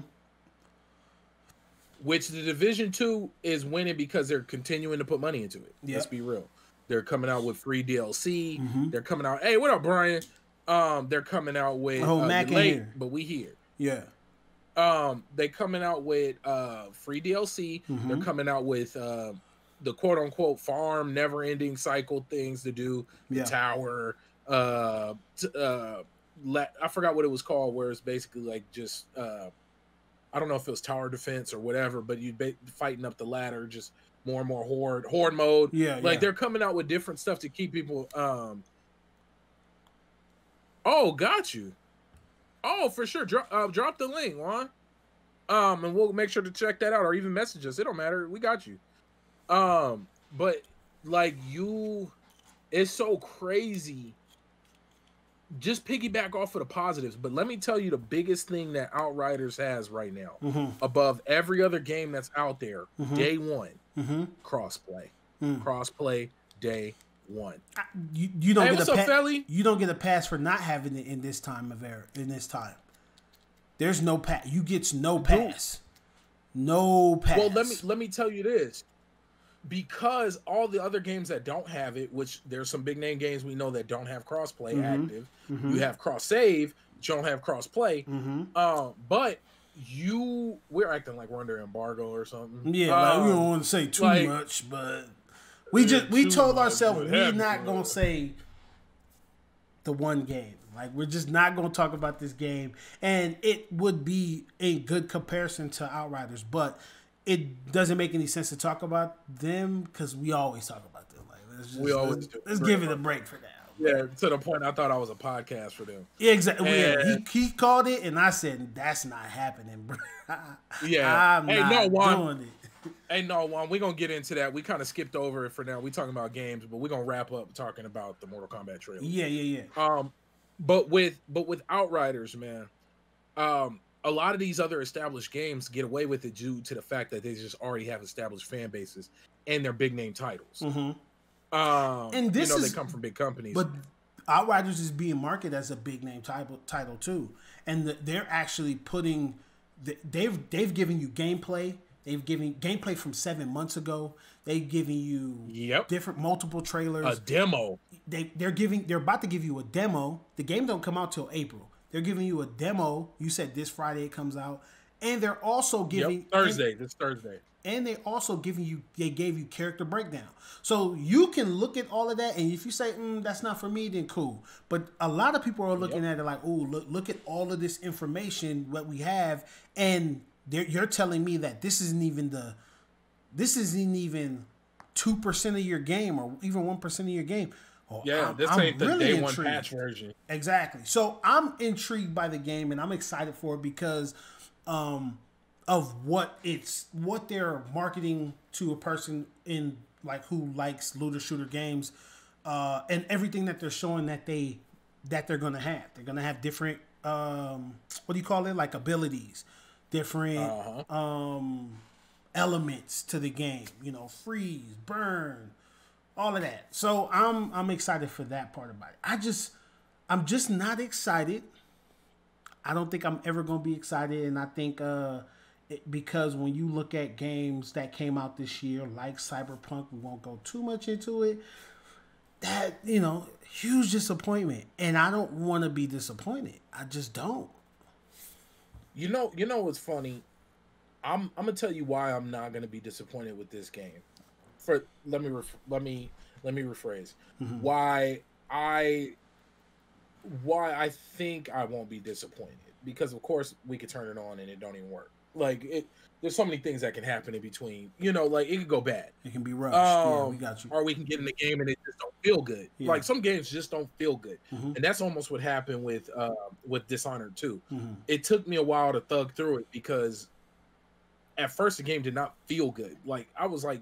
which the Division two is winning because they're continuing to put money into it. Yep. Let's be real. They're coming out with free D L C. Mm-hmm. They're coming out. Hey, what up, Brian? Um, they're coming out with oh, uh, Mac late, here. But we here. Yeah. Um, they coming out with uh free D L C. Mm-hmm. They're coming out with uh, the quote unquote farm, never ending cycle things to do. The yeah. tower. Uh, t uh, I forgot what it was called. Where it's basically like just uh, I don't know if it was tower defense or whatever, but you'd be fighting up the ladder just. More and more horde horde mode. Yeah, like yeah. they're coming out with different stuff to keep people. Um, oh, got you. Oh, for sure. Drop uh, drop the link, Juan. Um, and we'll make sure to check that out, or even message us. It don't matter. We got you. Um, but like you, it's so crazy. Just piggyback off of the positives, but let me tell you the biggest thing that Outriders has right now, mm-hmm. above every other game that's out there, mm-hmm. day one, mm-hmm. crossplay, mm. crossplay, day one. I, you, you don't hey, get a up, you don't get a pass for not having it in this time of era. In this time, there's no pass. You get no pass, Dude. no pass. Well, let me let me tell you this. Because all the other games that don't have it, which there's some big name games we know that don't have crossplay mm-hmm. active. Mm-hmm. You have cross save, you don't have crossplay. Mm-hmm. Um, but you, we're acting like we're under embargo or something. Yeah, um, like we don't want to say too like, much, but we just we told ourselves we're not gonna say the one game. Like we're just not gonna talk about this game, and it would be a good comparison to Outriders, but. It doesn't make any sense to talk about them because we always talk about them. Like let's just, we always let's, do. Let's give it a break for now. Yeah, to the point I thought I was a podcast for them. Yeah, exactly. Yeah, he, he called it, and I said that's not happening, bro. Yeah, I'm hey, not no, Juan, doing it. Hey, no, Juan, we're gonna get into that. We kind of skipped over it for now. We talking about games, but we're gonna wrap up talking about the Mortal Kombat trailer. Yeah, yeah, yeah. Um, but with but with Outriders, man, um. a lot of these other established games get away with it due to the fact that they just already have established fan bases and their big name titles. Mm-hmm. um, and this you know, is, they come from big companies. But Outriders is being marketed as a big name title, title too, and the, they're actually putting the, they've they've given you gameplay. They've given gameplay from seven months ago. They've given you yep. different multiple trailers. A demo. They they're giving they're about to give you a demo. The game don't come out till April. They're giving you a demo. You said this Friday it comes out, and they're also giving yep, Thursday. And, this Thursday, and they also giving you. They gave you character breakdown, so you can look at all of that. And if you say mm, that's not for me, then cool. But a lot of people are looking yep. at it like, oh, look, look at all of this information what we have, and They're, you're telling me that this isn't even the, this isn't even two percent of your game, or even one percent of your game. Well, yeah, I'm, this ain't I'm the really day intrigued. One patch version. Exactly. So I'm intrigued by the game, and I'm excited for it because um, of what it's what they're marketing to a person in like who likes looter shooter games, uh, and everything that they're showing that they that they're gonna have. They're gonna have different um, what do you call it? Like abilities, different. Uh-huh. um, elements to the game, you know, freeze, burn, all of that. So I'm I'm excited for that part about it. I just I'm just not excited. I don't think I'm ever gonna be excited, and I think uh, it, because when you look at games that came out this year, like Cyberpunk, we won't go too much into it. That you know, huge disappointment, and I don't want to be disappointed. I just don't. You know, you know what's funny. I'm I'm gonna tell you why I'm not gonna be disappointed with this game. For let me ref, let me let me rephrase mm-hmm. why I why I think I won't be disappointed, because of course we could turn it on and it don't even work. Like it, there's so many things that can happen in between. You know, like it could go bad. It can be rushed. Um, yeah, we got you. Or we can get in the game and it just don't feel good. Yeah. Like some games just don't feel good, mm-hmm. and that's almost what happened with uh, with Dishonored two. Mm-hmm. It took me a while to thug through it because. At first, the game did not feel good. Like I was like,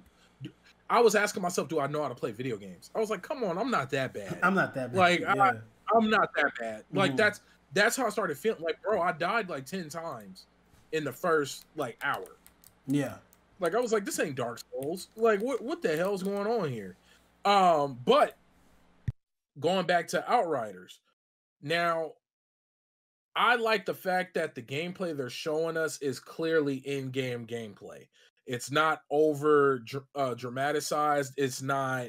I was asking myself, "Do I know how to play video games?" I was like, "Come on, I'm not that bad. I'm not that bad. Like yeah. I, I'm not that bad. Mm-hmm. Like that's that's how I started feeling. Like bro, I died like ten times in the first like hour. Yeah. Like I was like, this ain't Dark Souls. Like what what the hell's going on here? Um, but going back to Outriders, now. I like the fact that the gameplay they're showing us is clearly in-game gameplay. It's not over uh, dramatized. It's not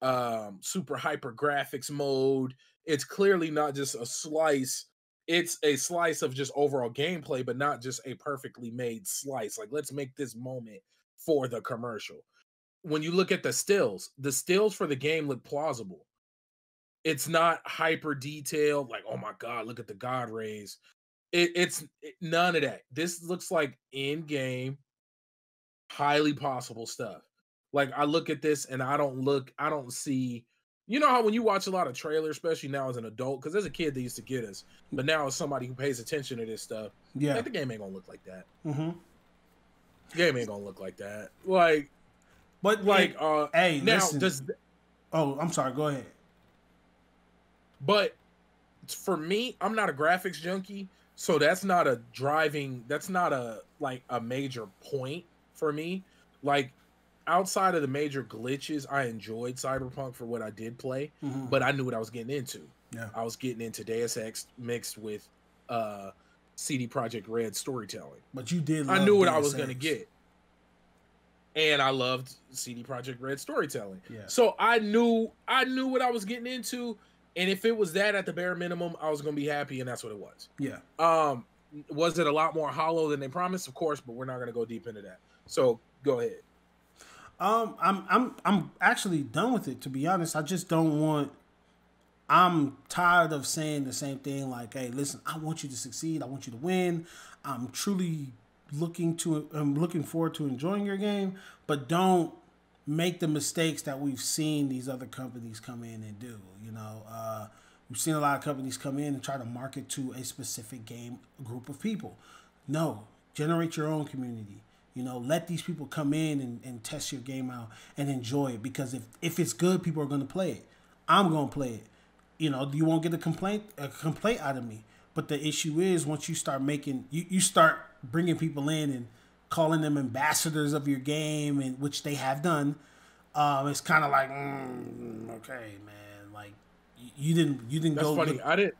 um, super hyper graphics mode. It's clearly not just a slice. It's a slice of just overall gameplay, but not just a perfectly made slice. Like, let's make this moment for the commercial. When you look at the stills, the stills for the game look plausible. It's not hyper detailed, like, oh my God, look at the God rays. It, it's it, none of that. This looks like in-game, highly possible stuff. Like I look at this and I don't look, I don't see, you know how when you watch a lot of trailers, especially now as an adult, because as a kid they used to get us, but now as somebody who pays attention to this stuff, yeah, like, the game ain't gonna look like that. Mm-hmm. The game ain't gonna look like that. Like, but like, hey, uh, hey, now listen. Does oh, I'm sorry. Go ahead. But for me, I'm not a graphics junkie, so that's not a driving, that's not a, like, a major point for me. Like, outside of the major glitches, I enjoyed Cyberpunk for what I did play, mm-hmm. but I knew what I was getting into. Yeah. I was getting into Deus Ex mixed with uh, C D Projekt Red storytelling. But you did love I knew what Deus I was going to get. And I loved C D Projekt Red storytelling. Yeah. So I knew I knew what I was getting into. And if it was that at the bare minimum, I was going to be happy, and that's what it was. Yeah. Um, was it a lot more hollow than they promised? Of course, but we're not going to go deep into that. So go ahead. Um, I'm I'm I'm actually done with it, to be honest. I just don't want. I'm tired of saying the same thing. Like, hey, listen, I want you to succeed. I want you to win. I'm truly looking to. I'm looking forward to enjoying your game, but don't. Make the mistakes that we've seen these other companies come in and do. You know, uh, we've seen a lot of companies come in and try to market to a specific game group of people. No, generate your own community. You know, let these people come in and, and test your game out and enjoy it, because if, if it's good, people are going to play it. I'm going to play it. You know, you won't get a complaint a complaint out of me. But the issue is once you start making, you, you start bringing people in and calling them ambassadors of your game, and which they have done, um, it's kind of like, mm, okay, man, like you didn't, you didn't That's go. That's funny. Look... I didn't.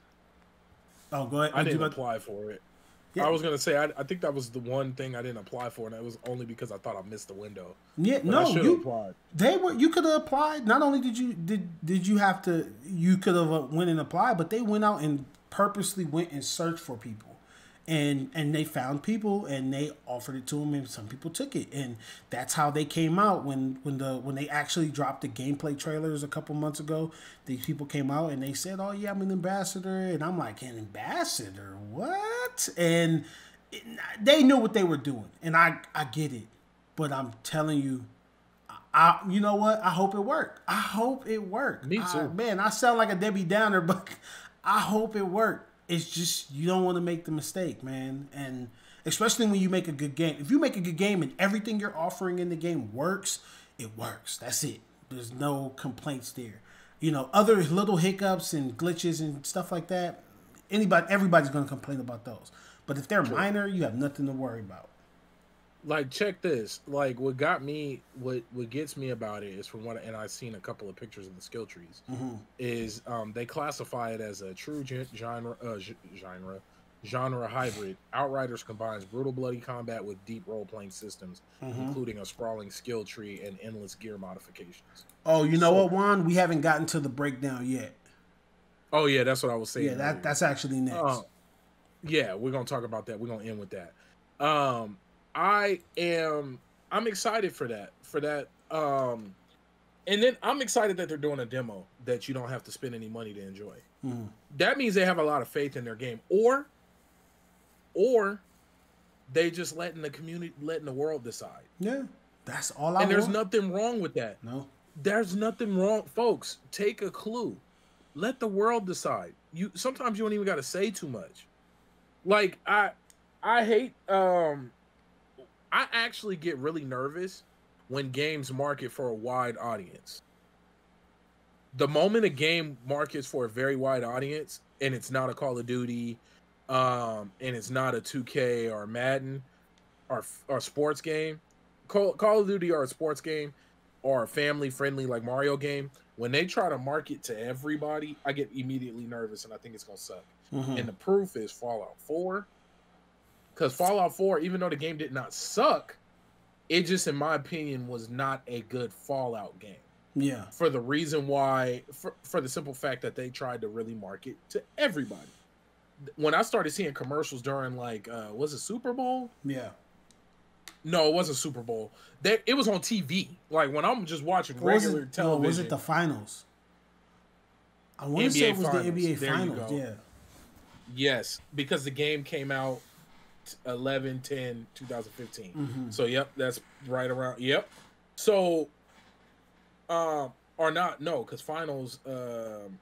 Oh, go ahead. I didn't apply to... for it. Yeah. I was gonna say, I, I think that was the one thing I didn't apply for, and it was only because I thought I missed the window. Yeah, but no, I you applied. They were. You could have applied. Not only did you did did you have to, you could have went and applied, but they went out and purposely went and searched for people. And and they found people and they offered it to them, and some people took it, and that's how they came out when when the when they actually dropped the gameplay trailers a couple months ago. These people came out and they said, "Oh yeah, I'm an ambassador," and I'm like, "An ambassador? What?" And it, they knew what they were doing, and I I get it. But I'm telling you, I you know what? I hope it worked. I hope it worked. Me too. I, man, I sound like a Debbie Downer, but I hope it worked. It's just you don't want to make the mistake, man. And especially when you make a good game. If you make a good game and everything you're offering in the game works, it works. That's it. There's no complaints there. You know, other little hiccups and glitches and stuff like that, anybody, everybody's going to complain about those. But if they're minor, you have nothing to worry about. Like, check this. Like, what got me, what what gets me about it is from what, and I've seen a couple of pictures of the skill trees, mm-hmm. is um, they classify it as a true genre, uh, genre, genre hybrid. Outriders combines brutal bloody combat with deep role-playing systems, mm-hmm. including a sprawling skill tree and endless gear modifications. Oh, you know so, what, Juan? We haven't gotten to the breakdown yet. Oh, yeah, that's what I was saying. Yeah, that, that's actually next. Uh, yeah, we're going to talk about that. We're going to end with that. Um... I am, I'm excited for that, for that. Um, and then I'm excited that they're doing a demo that you don't have to spend any money to enjoy. Mm. That means they have a lot of faith in their game, or, or they just letting the community, letting the world decide. Yeah, that's all I And there's want. Nothing wrong with that. No, there's nothing wrong. Folks, take a clue. Let the world decide. You, sometimes you don't even got to say too much. Like I, I hate, um, I actually get really nervous when games market for a wide audience. The moment a game markets for a very wide audience, and it's not a Call of Duty, um, and it's not a two K or Madden or a sports game, Call, Call of Duty or a sports game or a family-friendly like Mario game, when they try to market to everybody, I get immediately nervous, and I think it's going to suck. Mm-hmm. And the proof is Fallout four. Because Fallout four, even though the game did not suck, it just, in my opinion, was not a good Fallout game. Yeah. For the reason why, for, for the simple fact that they tried to really market to everybody. When I started seeing commercials during, like, uh, was it Super Bowl? Yeah. No, it wasn't Super Bowl. They, it was on T V. Like, when I'm just watching or regular it, television. No, was it the finals? I want to say it was finals. The N B A there finals, yeah. Yes, because the game came out eleven ten two thousand fifteen. Mm-hmm. So yep, that's right around. Yep. So um or not no because finals um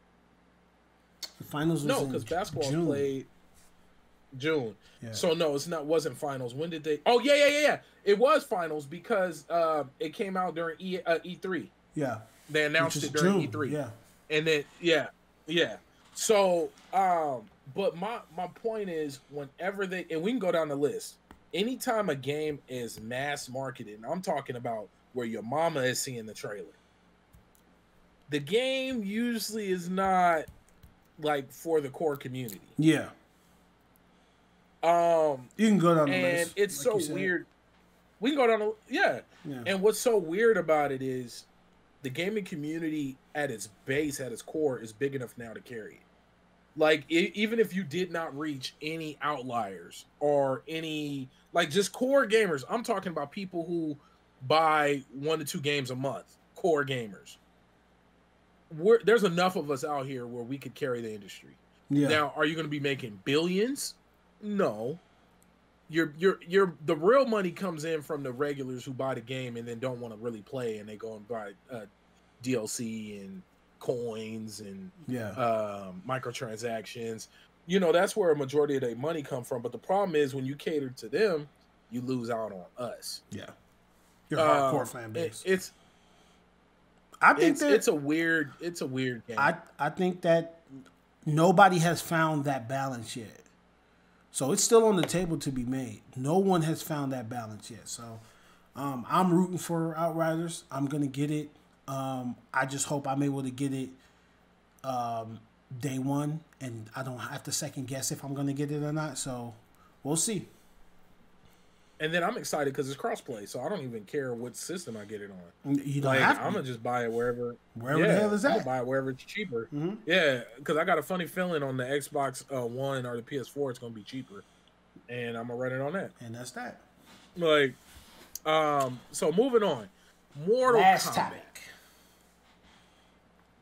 the finals was no because basketball June. Played June. Yeah. So no, it's not wasn't finals. When did they oh yeah yeah yeah yeah it was finals because uh it came out during E uh, E three. Yeah. They announced it during June. E three. Yeah. And then yeah, yeah. So um But my, my point is, whenever they, and we can go down the list, anytime a game is mass marketed, and I'm talking about where your mama is seeing the trailer, the game usually is not, like, for the core community. Yeah. Um, you can go down the list. And it's so weird. We can go down the list. Yeah. Yeah. And what's so weird about it is the gaming community at its base, at its core, is big enough now to carry it. Like, it, even if you did not reach any outliers or any, like, just core gamers. I'm talking about people who buy one to two games a month, core gamers. We're, there's enough of us out here where we could carry the industry. Yeah. Now, are you going to be making billions? No. You're, you're, you're, the real money comes in from the regulars who buy the game and then don't want to really play, and they go and buy uh, D L C and coins and yeah um microtransactions. You know, that's where a majority of their money come from. But the problem is, when you cater to them, you lose out on us. Yeah. Your um, hardcore fan base. It, it's I think it's, that it's a weird it's a weird game. I, I think that nobody has found that balance yet. So it's still on the table to be made. No one has found that balance yet. So um I'm rooting for Outriders. I'm gonna get it. Um, I just hope I'm able to get it um, day one, and I don't have to second guess if I'm going to get it or not. So we'll see. And then I'm excited because it's crossplay, so I don't even care what system I get it on. You don't like, have to. I'm gonna just buy it wherever, wherever yeah, the hell is that? I'm gonna buy it wherever it's cheaper. Mm-hmm. Yeah, because I got a funny feeling on the Xbox uh, One or the P S four, it's gonna be cheaper, and I'm gonna run it on that. And that's that. Like, um, so moving on, Mortal Last Kombat. Topic.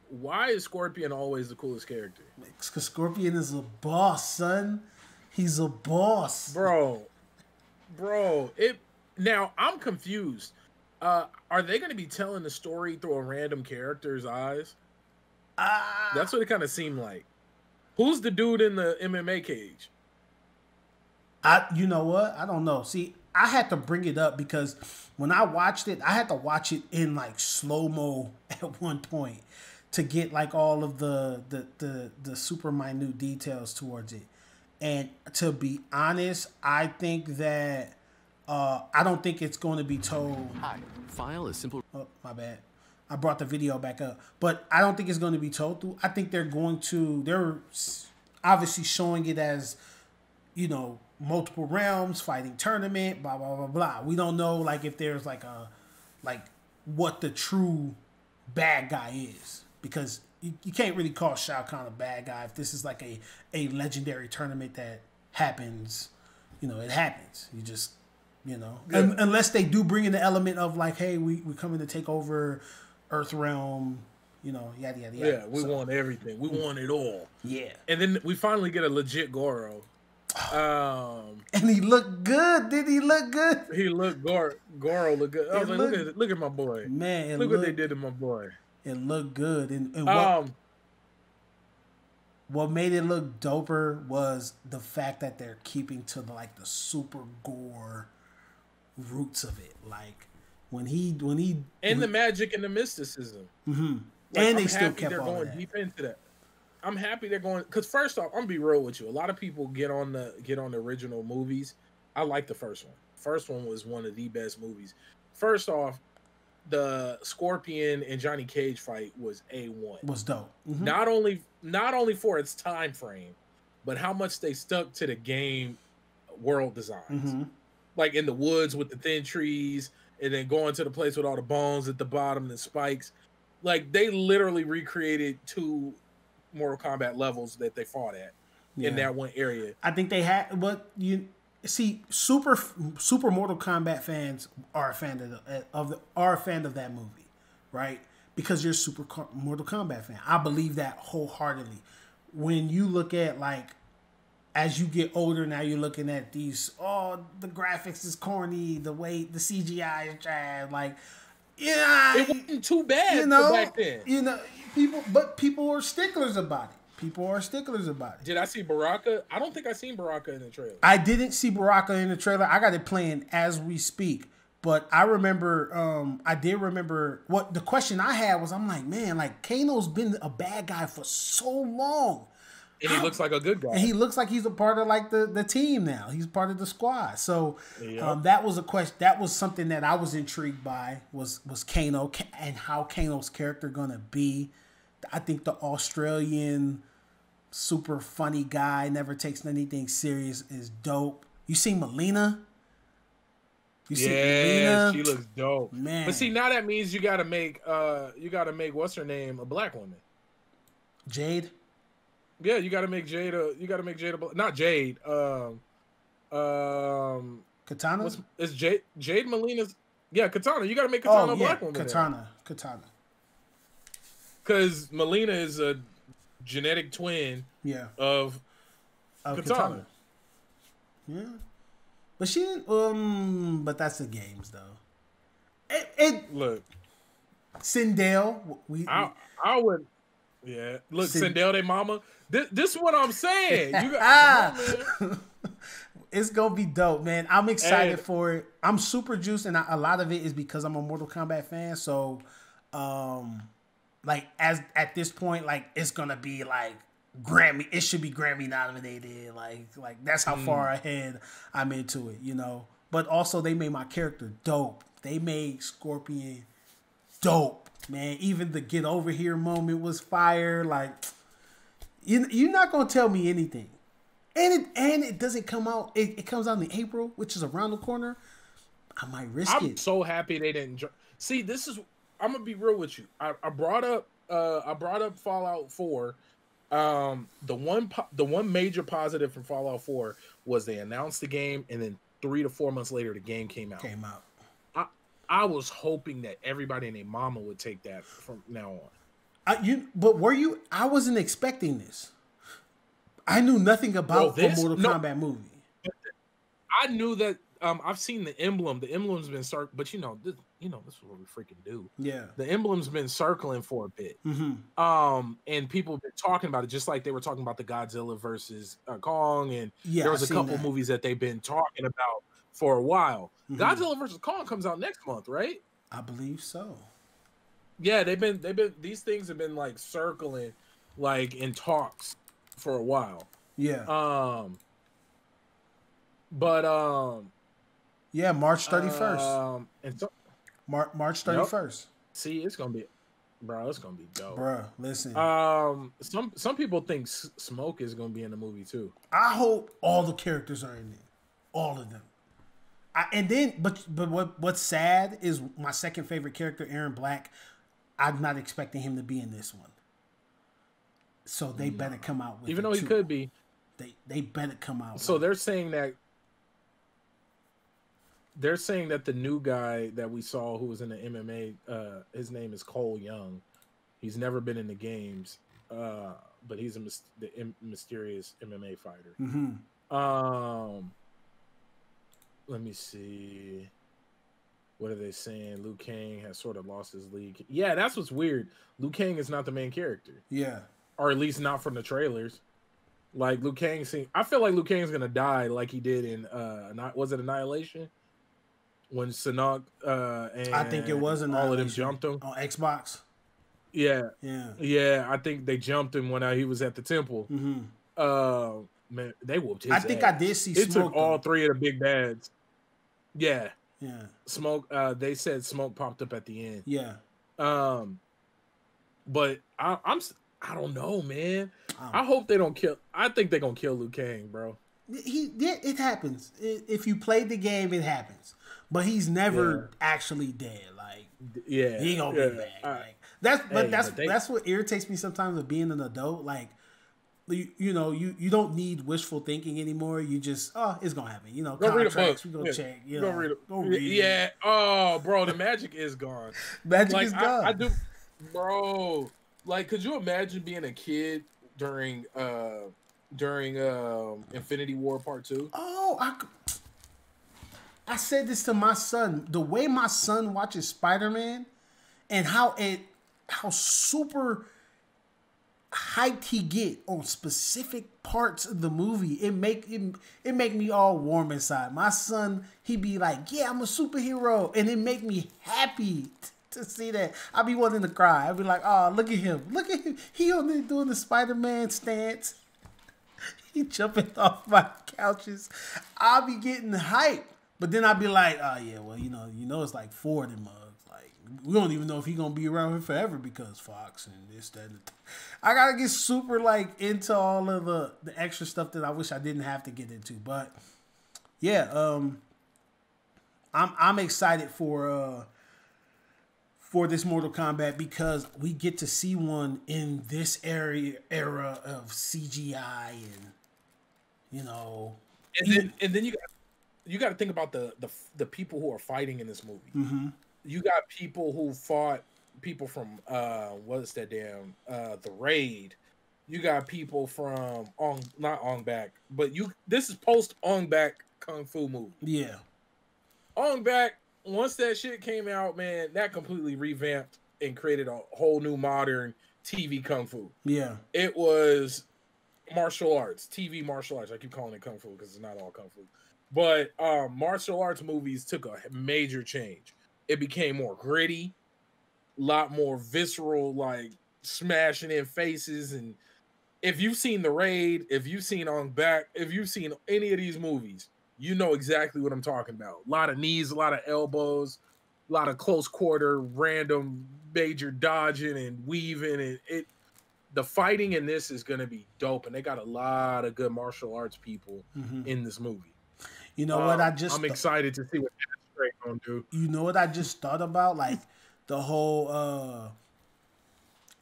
Why is Scorpion always the coolest character? Because Scorpion is a boss, son. He's a boss. Bro, Bro, it now I'm confused. Uh, are they going to be telling the story through a random character's eyes? Ah, that's what it kind of seemed like. Who's the dude in the M M A cage? I, you know what? I don't know. See, I had to bring it up because when I watched it, I had to watch it in like slow-mo at one point to get like all of the, the, the, the super minute details towards it. And to be honest, I think that uh, I don't think it's going to be told. Hi. File is simple. Oh, my bad. I brought the video back up, but I don't think it's going to be told through. I think they're going to, they're obviously showing it as, you know, multiple realms, fighting tournament, blah, blah, blah, blah. We don't know, like, if there's like a, like what the true bad guy is, because you, you can't really call Shao Kahn a bad guy. If this is like a, a legendary tournament that happens, you know, it happens. You just, you know, yeah. un unless they do bring in the element of like, hey, we, we're coming to take over Earth realm, you know, yada yada yada. Yeah, we so, want everything. We want it all. Yeah. And then we finally get a legit Goro. Um and he looked good. Did he look good? He looked Goro Goro looked good. I was like, looked, look at look at my boy. Man, look looked, what they did to my boy. It looked good. And, and what, um what made it look doper was the fact that they're keeping to the, like the super gore roots of it. Like When he, when he, and when, the magic and the mysticism, mm-hmm. like, and they I'm still kept they're all going that. deep into that. I'm happy they're going because first off, I'm gonna be real with you. A lot of people get on the get on the original movies. I like the first one. First one was one of the best movies. First off, the Scorpion and Johnny Cage fight was A one. Was dope. Mm-hmm. Not only not only for its time frame, but how much they stuck to the game world designs, mm-hmm. like in the woods with the thin trees. And then going to the place with all the bones at the bottom and spikes. Like, they literally recreated two Mortal Kombat levels that they fought at yeah. in that one area. I think they had, but you see, super super Mortal Kombat fans are a fan of, the, of the, are a fan of that movie, right? Because you're a super Mortal Kombat fan. I believe that wholeheartedly. When you look at, like, as you get older, now you're looking at these, oh, the graphics is corny, the way, the C G I is trash, like, yeah. It wasn't too bad you know, back then. You know, people, but people are sticklers about it. People are sticklers about it. Did I see Baraka? I don't think I seen Baraka in the trailer. I didn't see Baraka in the trailer. I got it playing as we speak. But I remember, um, I did remember, what the question I had was, I'm like, man, like, Kano's been a bad guy for so long. And he looks like a good guy. And he looks like he's a part of like the, the team now. He's part of the squad. So yeah. um, that was a question. That was something that I was intrigued by was was Kano and how Kano's character gonna be. I think the Australian super funny guy never takes anything serious is dope. You see Mileena? You see yeah, Mileena? She looks dope. Man, but see now that means you gotta make uh you gotta make what's her name a black woman. Jade. Yeah, you gotta make Jade a, you gotta make Jade a, not Jade, um, um, Kitana? It's Jade, Jade Milena's, yeah, Kitana, you gotta make Kitana oh, a black yeah. woman. Kitana, there. Kitana. Cause Mileena is a genetic twin yeah. of, of Kitana. Kitana. Yeah. But she didn't, um, but that's the games though. It, it Look. Sindel, we, we I, I would. Yeah, look, Sindel, they mama. This, this is what I'm saying. You got, on, it's gonna be dope, man. I'm excited hey. for it. I'm super juiced, and I, a lot of it is because I'm a Mortal Kombat fan. So, um, like as at this point, like it's gonna be like Grammy. It should be Grammy nominated. Like, like that's how mm. far ahead I'm into it, you know. But also, they made my character dope. They made Scorpion dope. Man, even the get over here moment was fire. Like, you, you're not going to tell me anything. And it, and it doesn't come out. It, it comes out in April, which is around the corner. I might risk I'm it. I'm so happy they didn't. See, this is, I'm going to be real with you. I, I brought up, uh, I brought up Fallout four. Um, the one, the one major positive from Fallout four was they announced the game. And then three to four months later, the game came out. Came out. I was hoping that everybody and their mama would take that from now on. I, you, but were you? I wasn't expecting this. I knew nothing about Bro, this, the Mortal no, Kombat movie. I knew that Um, I've seen the emblem. The emblem's been circ, but you know, this, you know, this is what we freaking do. Yeah, the emblem's been circling for a bit, mm-hmm. um, and people have been talking about it, just like they were talking about the Godzilla versus uh, Kong, and yeah, there was I've a couple that. movies that they've been talking about for a while. Mm-hmm. Godzilla versus Kong comes out next month, right? I believe so. Yeah, they've been they've been these things have been like circling, like in talks for a while. Yeah. Um. But um. Yeah, March thirty-first. Um, and so, Mar March thirty-first. Yep. See, it's gonna be, bro. It's gonna be dope, bro. Listen. Um, some some people think S Smoke is gonna be in the movie too. I hope all the characters are in it, all of them. I, and then, but but what what's sad is my second favorite character, Aaron Black. I'm not expecting him to be in this one. So they no. better come out with even though he too. could be. They they better come out. So with they're it. saying that. They're saying that the new guy that we saw who was in the M M A, uh, his name is Cole Young. He's never been in the games, uh, but he's a myst the mysterious M M A fighter. Mm-hmm. Um, let me see. What are they saying? Liu Kang has sort of lost his league. Yeah, that's what's weird. Liu Kang is not the main character. Yeah. Or at least not from the trailers. Like, Liu Kang seems... I feel like Liu Kang's going to die like he did in... Uh, not, was it Annihilation? When Sanok uh, and I think it was all of them jumped him on Xbox. Yeah, yeah, yeah. I think they jumped him when I, he was at the temple. Mm-hmm. uh, man, they whooped his I think ass. I did see. It Smoke took all three of the big bads. Yeah, yeah. Smoke. Uh, they said Smoke popped up at the end. Yeah. Um, but I, I'm I don't know, man. Um, I hope they don't kill. I think they're gonna kill Liu Kang, bro. He, it happens. If you played the game, it happens. But he's never yeah. actually dead. Like, yeah, he ain't gonna yeah. be back. Right. Like, that's but hey, that's but they... that's what irritates me sometimes of being an adult. Like, you, you know, you you don't need wishful thinking anymore. You just oh, it's gonna happen. You know, go contracts. Read a book. We gonna yeah. check. You go know, read a... go read yeah. It. Oh, bro, the magic is gone. Magic like, is gone. I, I do, bro. Like, could you imagine being a kid during uh during um Infinity War Part Two? Oh, I. I said this to my son. The way my son watches Spider-Man and how it, how super hyped he get on specific parts of the movie, it make it, it make me all warm inside. My son, he be like, yeah, I'm a superhero. And it make me happy to see that. I be wanting to cry. I be like, oh, look at him. Look at him. He on there doing the Spider-Man stance. He jumping off my couches. I be getting hyped. But then I'd be like, oh, yeah, well, you know, you know, it's like four of them mugs. Like, we don't even know if he's going to be around here forever because Fox and this, that. And I got to get super, like, into all of the, the extra stuff that I wish I didn't have to get into. But, yeah, um, I'm, I'm excited for, uh, for this Mortal Kombat because we get to see one in this area, era of C G I and, you know. And then, and then you got. You got to think about the, the the people who are fighting in this movie. Mm-hmm. You got people who fought people from uh, what's that damn uh, the Raid. You got people from Ong, not Ong Bak, but you. This is post Ong Bak kung fu movie. Yeah, Ong Bak. Once that shit came out, man, that completely revamped and created a whole new modern T V kung fu. Yeah, it was martial arts, T V martial arts. I keep calling it kung fu because it's not all kung fu. But um, martial arts movies took a major change. It became more gritty, a lot more visceral, like smashing in faces. And if you've seen The Raid, if you've seen On Back, if you've seen any of these movies, you know exactly what I'm talking about. A lot of knees, a lot of elbows, a lot of close quarter, random major dodging and weaving. And it, the fighting in this is going to be dope. And they got a lot of good martial arts people mm-hmm. in this movie. You know um, what I just I'm excited to see what straight gonna do. You know what I just thought about? Like the whole uh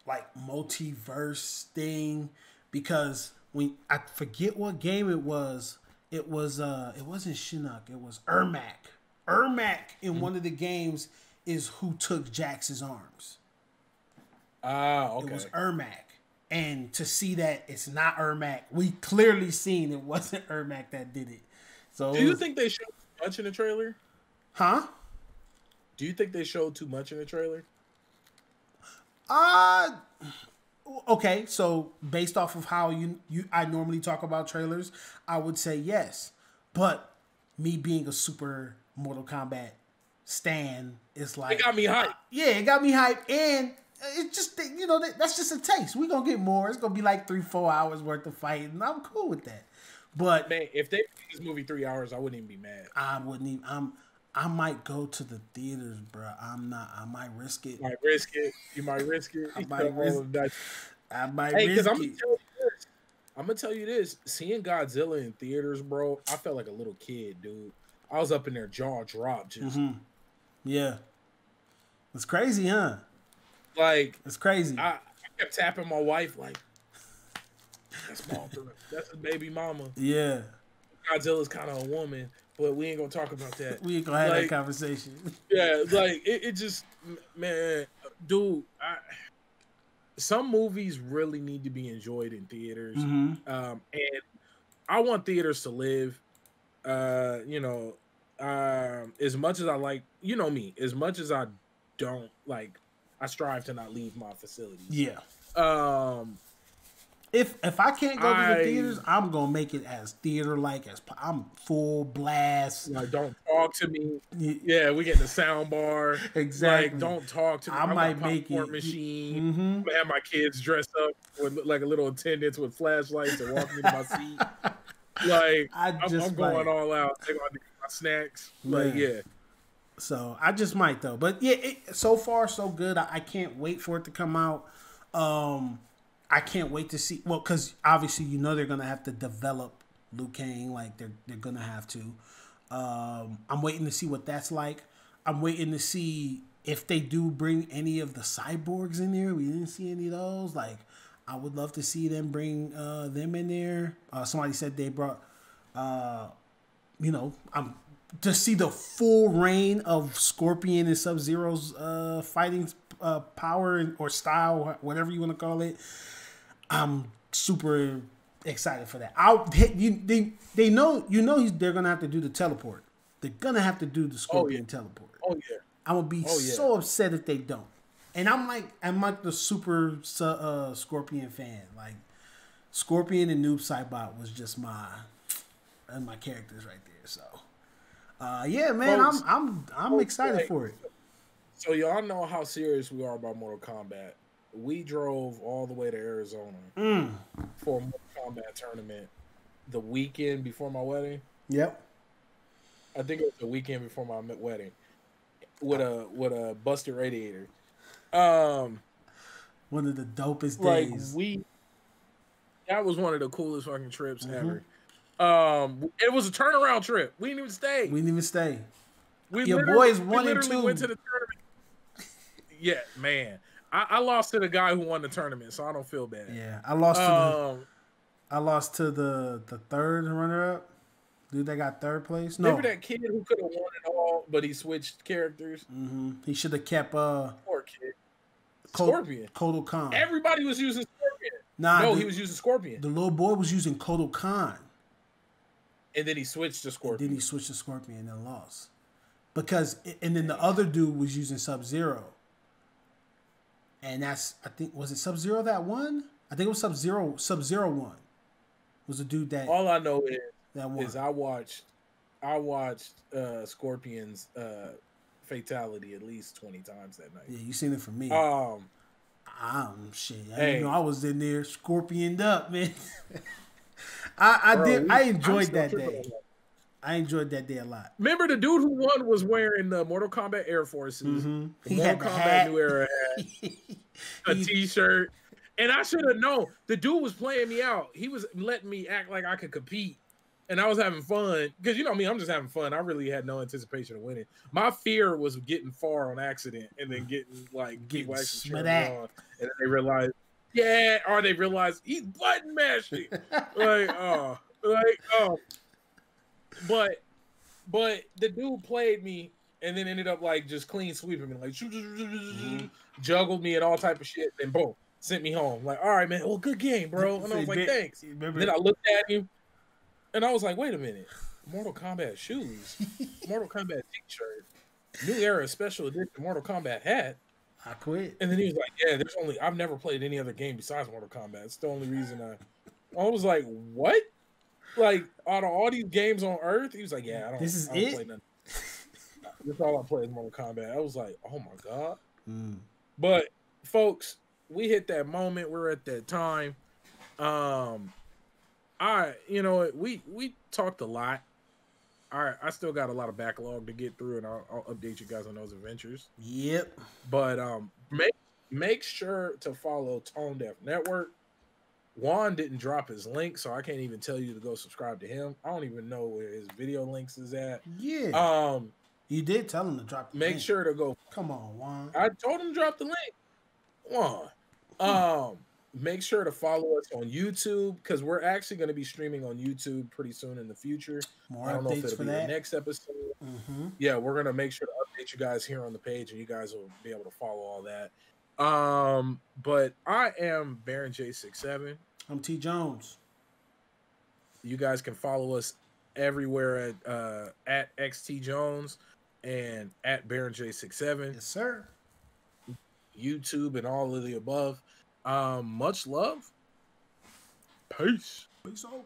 like multiverse thing. Because when I forget what game it was, it was uh it wasn't Shinnok, it was Ermac. Ermac in mm-hmm. one of the games is who took Jax's arms. Ah, uh, okay. It was Ermac. And to see that it's not Ermac, we clearly seen it wasn't Ermac that did it. So, do you think they showed much in the trailer? Huh? Do you think they showed too much in the trailer? Uh okay, so based off of how you you I normally talk about trailers, I would say yes. But me being a super Mortal Kombat stan, it's like, it got me hyped. Yeah, it got me hyped, and it's just, you know, that's just a taste. We're gonna get more. It's gonna be like three, four hours worth of fighting. And I'm cool with that. But man, if they made this movie three hours, I wouldn't even be mad. I wouldn't even. I'm. I might go to the theaters, bro. I'm not. I might risk it. You might risk it. You might risk it. I might risk it. I might hey, risk I'm it. I'm gonna tell you this. Seeing Godzilla in theaters, bro, I felt like a little kid, dude. I was up in there, jaw dropped. Just. Mm-hmm. Yeah. It's crazy, huh? Like, it's crazy. I, I kept tapping my wife like, that's my that's a baby mama. Yeah. Godzilla's kind of a woman, but we ain't gonna talk about that. We ain't gonna have like, that conversation. Yeah, like it, it just, man, dude. I, some movies really need to be enjoyed in theaters, mm-hmm. um, and I want theaters to live. Uh, you know, um, as much as I like, you know me, as much as I don't like, I strive to not leave my facilities. Yeah. Um. If if I can't go I, to the theaters, I'm gonna make it as theater like as I'm full blast. Like, don't talk to me. Yeah, we get the sound bar. Exactly. Like, don't talk to me. I, I might make it. Machine. Mm-hmm. I'm gonna have my kids dressed up with like a little attendants with flashlights and walking into my seat. Like I just I'm, I'm going all out. They're gonna get my snacks. Like yeah. yeah. So I just might though, but yeah. It, so far so good. I, I can't wait for it to come out. Um. I can't wait to see. Well, because obviously, you know, they're gonna have to develop Liu Kang. Like they're they're gonna have to. Um, I'm waiting to see what that's like. I'm waiting to see if they do bring any of the cyborgs in there. We didn't see any of those. Like, I would love to see them bring uh, them in there. Uh, somebody said they brought. Uh, you know, I'm to see the full reign of Scorpion and Sub-Zero's uh, fighting uh, power or style, whatever you want to call it. I'm super excited for that. I'll you, they they know you know he's, they're gonna have to do the teleport. They're gonna have to do the Scorpion oh, yeah. teleport. Oh yeah, I'm gonna be oh, yeah. so upset if they don't. And I'm like I'm like the super uh, Scorpion fan. Like Scorpion and Noob Saibot was just my and my characters right there. So uh, yeah, man, Folks, I'm I'm I'm okay. excited for it. So y'all know how serious we are about Mortal Kombat. We drove all the way to Arizona mm. for a Mortal Kombat tournament the weekend before my wedding. Yep. I think it was the weekend before my wedding with a with a busted radiator. Um, one of the dopest like days. We that was one of the coolest fucking trips mm-hmm. ever. Um, it was a turnaround trip. We didn't even stay. We didn't even stay. We Your boys won and two. Went to the tournament. Yeah, man. I lost to the guy who won the tournament, so I don't feel bad. Yeah, I lost. Um, to the, I lost to the the third runner up. Dude, they got third place. No, remember that kid who could have won it all, but he switched characters. Mm-hmm. He should have kept uh. Poor kid. Scorpion. Kotal Kahn. Everybody was using Scorpion. Nah, no, the, he was using Scorpion. The little boy was using Kotal Kahn. And then he switched to Scorpion. And then he switched to Scorpion and lost because and then the other dude was using Sub-Zero. And that's, I think, was it Sub-Zero that won? I think it was Sub-Zero. Sub-Zero won. Was the dude that all I know is that won. Is I watched, I watched uh, Scorpion's uh, fatality at least twenty times that night. Yeah, you seen it from me. Um, I'm shit. I hey. didn't know I was in there Scorpioned up, man. I, I Bro, did. I enjoyed that day. That. I enjoyed that day a lot. Remember the dude who won was wearing the Mortal Kombat Air Forces. Mm-hmm. The Mortal Kombat New Era hat. A t-shirt. And I should have known. The dude was playing me out. He was letting me act like I could compete. And I was having fun. Because you know me, I'm just having fun. I really had no anticipation of winning. My fear was getting far on accident and then getting like getting on. And then they realized, yeah, or they realized he's button mashing. like, oh, like, oh. But, but the dude played me and then ended up like just clean sweeping me, like mm-hmm. juggled me and all type of shit. Then boom, sent me home. Like, all right, man, well, good game, bro. And I was like, thanks. Remember? Then I looked at him, and I was like, wait a minute, Mortal Kombat shoes, Mortal Kombat t-shirt, New Era Special Edition Mortal Kombat hat. I quit. And then he was like, yeah, there's only, I've never played any other game besides Mortal Kombat. It's the only reason I, I was like, what? Like, out of all these games on earth, he was like, yeah, I don't, this is I don't it? play nothing. That's all I play is Mortal Kombat. I was like, oh my God. Mm. But folks, we hit that moment. We're at that time. Um, I, you know, we, we talked a lot. I, I still got a lot of backlog to get through, and I'll, I'll update you guys on those adventures. Yep. But um, make, make sure to follow Tone Deaf Network. Juan didn't drop his link, so I can't even tell you to go subscribe to him. I don't even know where his video links is at. Yeah. Um, you did tell him to drop the make link. Make sure to go. Come on, Juan. I told him to drop the link. Juan. Um, make sure to follow us on YouTube, because we're actually going to be streaming on YouTube pretty soon in the future. More I don't updates know if it'll for be that. The next episode. Mm-hmm. Yeah, we're going to make sure to update you guys here on the page, and you guys will be able to follow all that. Um, but I am Baron J six seven. I'm T Jones. You guys can follow us everywhere at uh at X T Jones and at Baron J six seven. Yes, sir. YouTube and all of the above. Um, much love. Peace. Peace out.